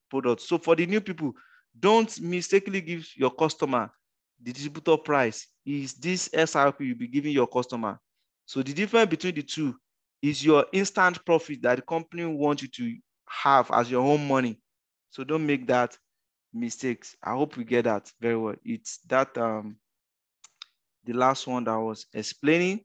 product. So for the new people, don't mistakenly give your customer the distributor price. Is this S R P you'll be giving your customer. So the difference between the two is your instant profit that the company wants you to have as your own money. So don't make that mistakes. I hope we get that very well. It's that um, the last one that I was explaining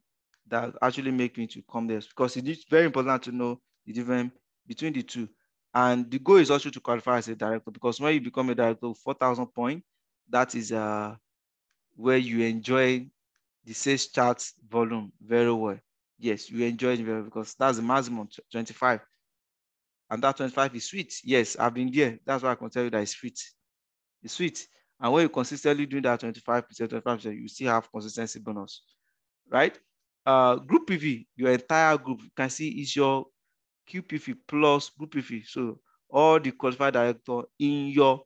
that actually make me to come there, because it is very important to know the difference between the two. And the goal is also to qualify as a director, because when you become a director, four thousand points, that is uh, where you enjoy the sales charts volume very well. Yes, you enjoy it very well, because that's the maximum, twenty-five. And that twenty-five is sweet. Yes, I've been there. That's why I can tell you that it's sweet. It's sweet. And when you consistently do that twenty-five percent, twenty-five percent, you still have consistency bonus, right? Uh, group P V, your entire group, you can see is your Q P V plus group P V. So all the qualified director in your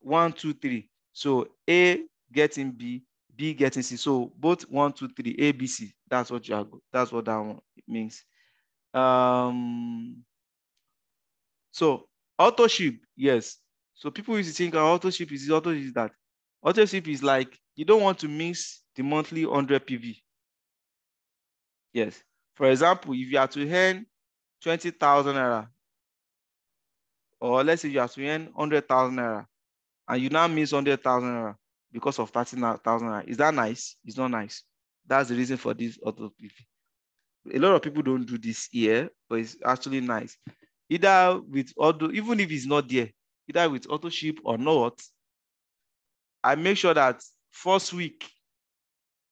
one, two, three. So A getting B, B getting C. So both one, two, three, A, B, C. That's what you are. That's what that one means. Um, so authorship, yes. So people used to think our authorship is authorship is that. Authorship is like you don't want to miss the monthly one hundred P V. Yes. For example, if you are to earn twenty thousand naira, or let's say you are to earn one hundred thousand naira, and you now miss one hundred thousand naira because of thirty thousand naira, is that nice? It's not nice. That's the reason for this auto P V. A lot of people don't do this here, but it's actually nice. Either with auto, even if it's not there, either with authorship or not, I make sure that first week,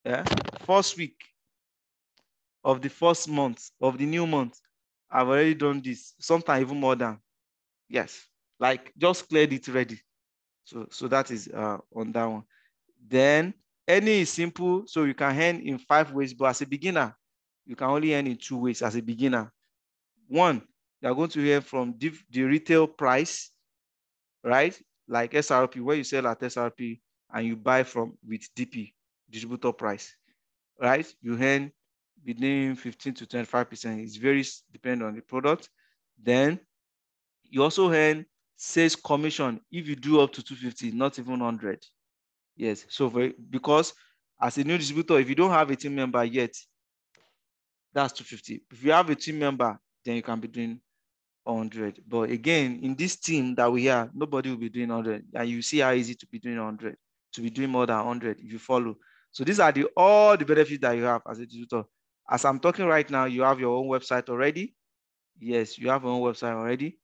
yeah, first week of the first month of the new month, I've already done this. Sometimes even more than, yes, like just cleared it ready. So, so that is uh, on that one. Then any is simple, so you can earn in five ways, but as a beginner, you can only earn in two ways as a beginner. One, you are going to earn from the, the retail price, right? Like S R P, where you sell at S R P and you buy from with D P, distributor price, right? You earn between fifteen to twenty-five percent. It's very dependent on the product. Then you also earn sales commission if you do up to two hundred fifty, not even one hundred. Yes, so for, because as a new distributor, if you don't have a team member yet, that's two hundred fifty. If you have a team member, then you can be doing one hundred. But again, in this team that we are, nobody will be doing one hundred. And you see how easy to be doing one hundred, to be doing more than one hundred if you follow. So these are the all the benefits that you have as a distributor. As I'm talking right now, you have your own website already. Yes, you have your own website already.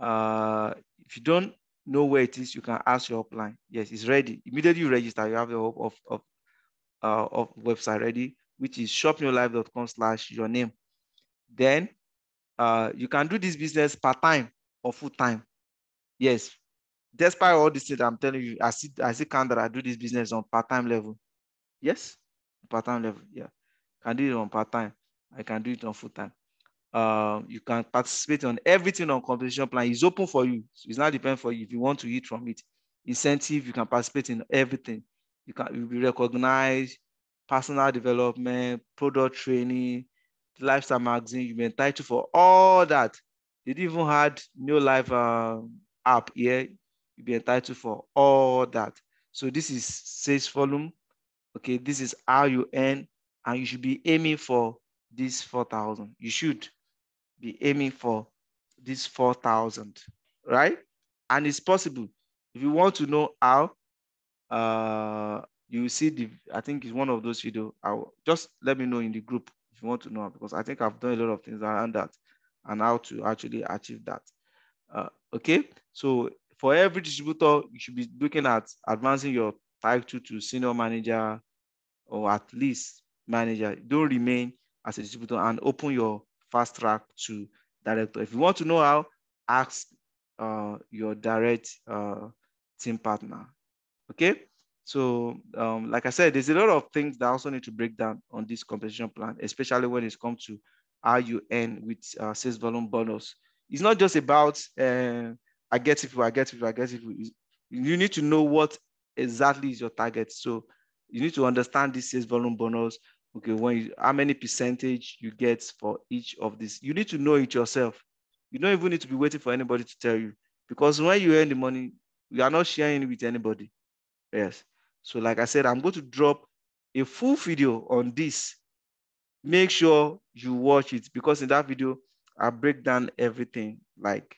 Uh, if you don't know where it is, you can ask your upline. Yes, it's ready. Immediately you register, you have your of, of, uh, of website ready, which is shopnewlife.com slash your name. Then uh, you can do this business part-time or full-time. Yes, despite all this, I'm telling you, I see, I see can that I do this business on part-time level. Yes, part-time level, yeah. I can do it on part-time. I can do it on full-time. Um, you can participate on everything on compensation plan. It's open for you. So it's not dependent for you if you want to eat from it. Incentive, you can participate in everything. You can you'll be recognized, personal development, product training, lifestyle magazine. You'll be entitled for all that. They didn't even had New Life um, app here. You'll be entitled for all that. So this is sales volume. Okay, this is how you earn, and you should be aiming for this four thousand. You should be aiming for this four thousand, right? And it's possible. If you want to know how, uh, you will see the, I think it's one of those videos. I'll, just let me know in the group if you want to know, because I think I've done a lot of things around that and how to actually achieve that. Uh, okay, so for every distributor, you should be looking at advancing your type two to senior manager or at least manager. Don't remain as a distributor, and open your fast track to director. If you want to know how, ask uh, your direct uh, team partner. Okay, so um, like I said, there's a lot of things that also need to break down on this compensation plan, especially when it comes to how you earn with uh, sales volume bonus. It's not just about uh, I get people, I get people, I get people. You need to know what exactly is your target. So you need to understand this sales volume bonus. Okay, when you, how many percentage you get for each of these. You need to know it yourself. You don't even need to be waiting for anybody to tell you, because when you earn the money, you are not sharing it with anybody. Yes. So like I said, I'm going to drop a full video on this. Make sure you watch it, because in that video, I break down everything. Like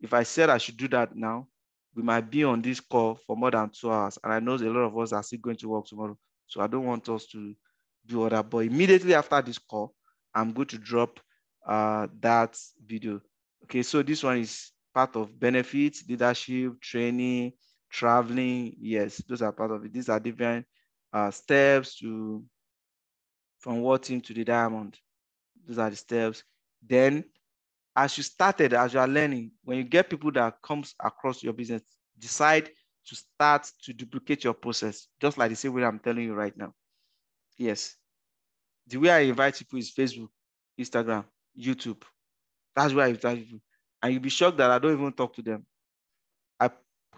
if I said I should do that now, we might be on this call for more than two hours. And I know a lot of us are still going to work tomorrow. So I don't want us to do all that. But immediately after this call, I'm going to drop uh, that video. Okay, so this one is part of benefits, leadership, training, traveling. Yes, those are part of it. These are different uh, steps to from working to the diamond. Those are the steps. Then, as you started, as you are learning, when you get people that comes across your business, decide to start to duplicate your process, just like the same way I'm telling you right now. Yes. The way I invite people is Facebook, Instagram, YouTube. That's where I invite people. And you'll be shocked that I don't even talk to them. I,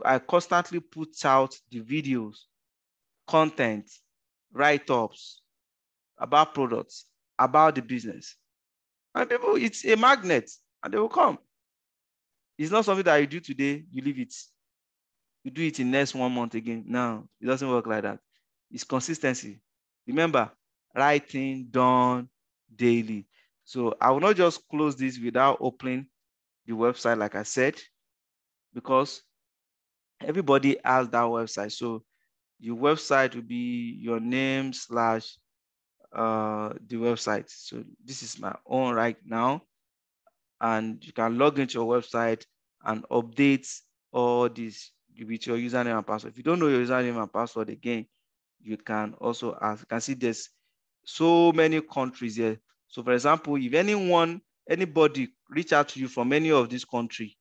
I constantly put out the videos, content, write-ups about products, about the business. And people, it's a magnet, and they will come. It's not something that you do today, you leave it. You do it in next one month again. No, it doesn't work like that. It's consistency. Remember, writing done daily. So I will not just close this without opening the website, like I said, because everybody has that website. So your website will be your name slash Uh, the website. So this is my own right now. And you can log into your website and update all this with your username and password. If you don't know your username and password again, you can also ask. You can see there's so many countries here. So for example, if anyone, anybody reach out to you from any of this country,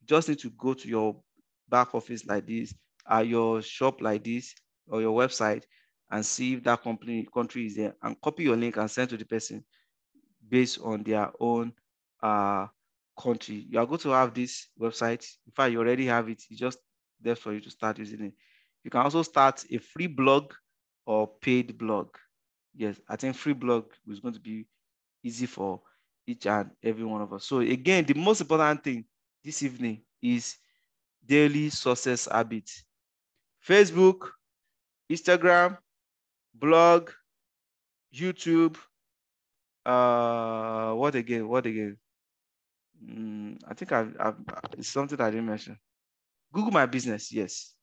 you just need to go to your back office like this, or your shop like this, or your website, and see if that company, country is there, and copy your link and send to the person based on their own uh, country. You are going to have this website. In fact, you already have it. It's just there for you to start using it. You can also start a free blog or paid blog. Yes, I think free blog is going to be easy for each and every one of us. So again, the most important thing this evening is daily success habits. Facebook, Instagram, blog, YouTube, uh, what again? What again? Mm, I think I've, I've, it's something that I didn't mention. Google My Business, yes.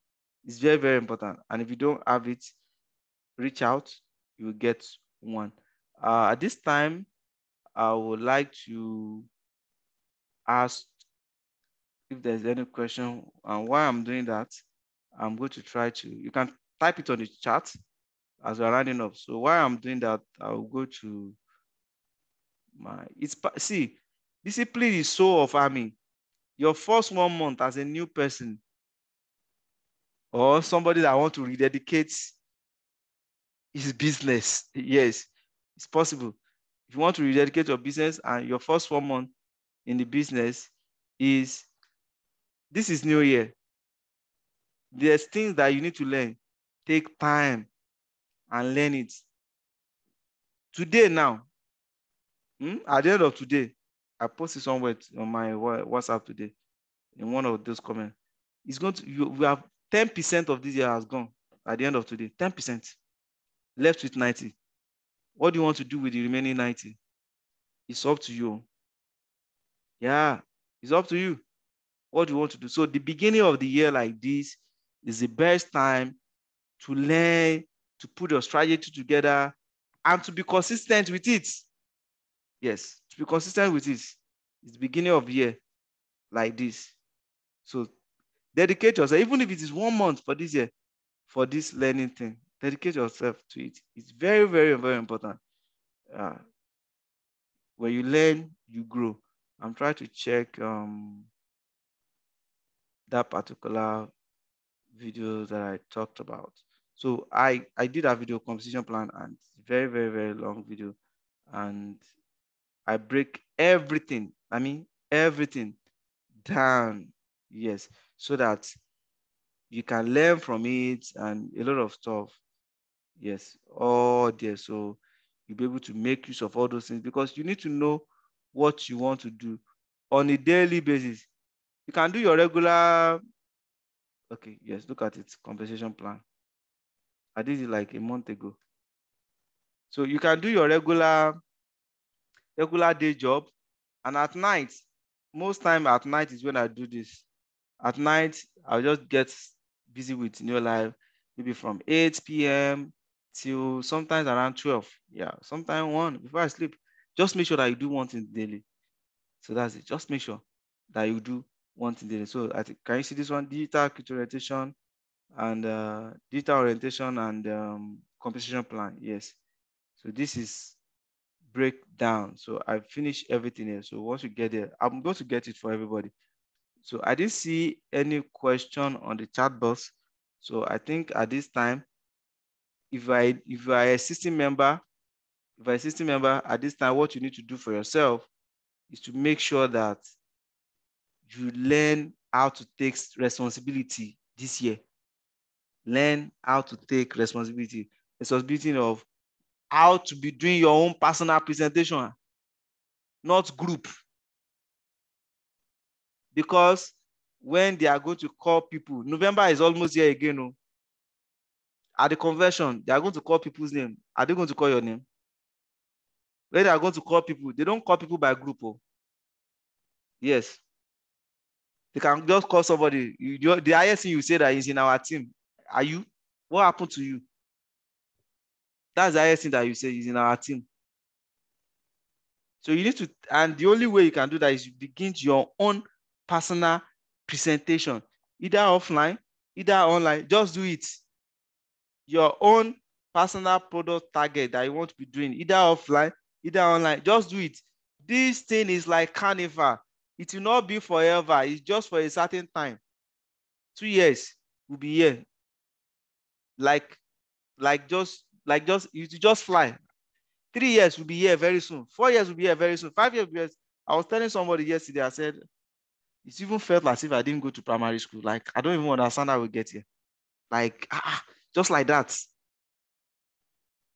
It's very, very important. And if you don't have it, reach out. You will get one. Uh, at this time, I would like to ask if there's any question. And while I'm doing that, I'm going to try to, you can type it on the chat as we're rounding up. So while I'm doing that, I'll go to my, it's, see, discipline is soul of army. Your first one month as a new person or somebody that wants to rededicate his business, yes, it's possible. If you want to rededicate your business and your first one month in the business is, this is new year. There's things that you need to learn. Take time and learn it. Today now, hmm, at the end of today, I posted somewhere on my WhatsApp today in one of those comments. It's going to, you, we have ten percent of this year has gone at the end of today, ten percent. Left with ninety. What do you want to do with the remaining ninety? It's up to you. Yeah, it's up to you. What do you want to do? So the beginning of the year like this is the best time to learn, to put your strategy together, and to be consistent with it. Yes, to be consistent with it. It's the beginning of the year like this. So dedicate yourself, even if it is one month for this year, for this learning thing, dedicate yourself to it. It's very, very, very important. Uh, when you learn, you grow. I'm trying to check um, that particular video that I talked about. So I, I did a video composition plan, and very, very, very long video. And I break everything, I mean, everything down Yes, so that you can learn from it and a lot of stuff. Yes, oh dear. So you'll be able to make use of all those things, because you need to know what you want to do on a daily basis. You can do your regular, okay, yes, look at it, compensation plan. I did it like a month ago. So you can do your regular, regular day job. And at night, most time at night is when I do this. At night, I'll just get busy with NeoLife, maybe from eight p m till sometimes around twelve. Yeah, sometimes one before I sleep. Just make sure that you do one thing daily. So that's it. Just make sure that you do one thing daily. So I think, can you see this one? Digital orientation and uh, digital orientation and um, compensation plan. Yes. So this is breakdown. So I finished everything here. So once you get there, I'm going to get it for everybody. So I didn't see any question on the chat box. So I think at this time, if I if you are a system member, if you're a system member at this time, what you need to do for yourself is to make sure that you learn how to take responsibility this year. Learn how to take responsibility. Responsibility of how to be doing your own personal presentation, not group. Because when they are going to call people, November is almost here again. Oh. At the convention, they are going to call people's name. Are they going to call your name? When they are going to call people, they don't call people by group. Oh. Yes. They can just call somebody. You, the highest thing you say that is in our team. Are you? What happened to you? That's the highest thing that you say is in our team. So you need to, and the only way you can do that is you begin your own personal presentation, either offline, either online. Just do it. Your own personal product target that you want to be doing, either offline, either online. Just do it. This thing is like carnival. It will not be forever. It's just for a certain time. Two years will be here. Like, like just. Like just you just fly. Three years will be here very soon. Four years will be here very soon. Five years will be here. I was telling somebody yesterday, I said, it's even felt as if I didn't go to primary school. Like, I don't even understand how we get here. Like, ah, just like that.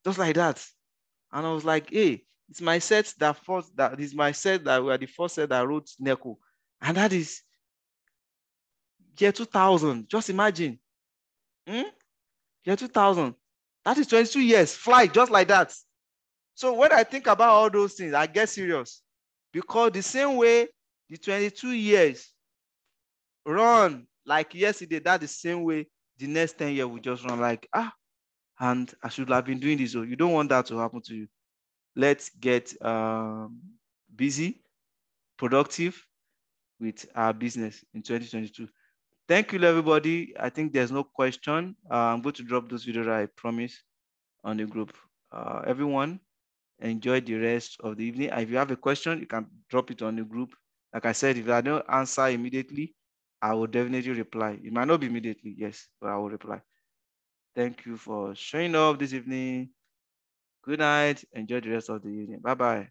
Just like that. And I was like, hey, it's my set that first, that is my set that were the first set that wrote Neko. And that is year two thousand. Just imagine. Hmm? Year two thousand. That is twenty-two years, fly, just like that. So when I think about all those things, I get serious. Because the same way the twenty-two years run like yesterday, that's the same way the next ten years will just run like, ah, and I should have been doing this. So you don't want that to happen to you. Let's get um, busy, productive with our business in twenty twenty-two. Thank you, everybody. I think there's no question. Uh, I'm going to drop those videos, I promise, on the group. Uh, everyone, enjoy the rest of the evening. If you have a question, you can drop it on the group. Like I said, if I don't answer immediately, I will definitely reply. It might not be immediately, yes, but I will reply. Thank you for showing up this evening. Good night. Enjoy the rest of the evening. Bye-bye.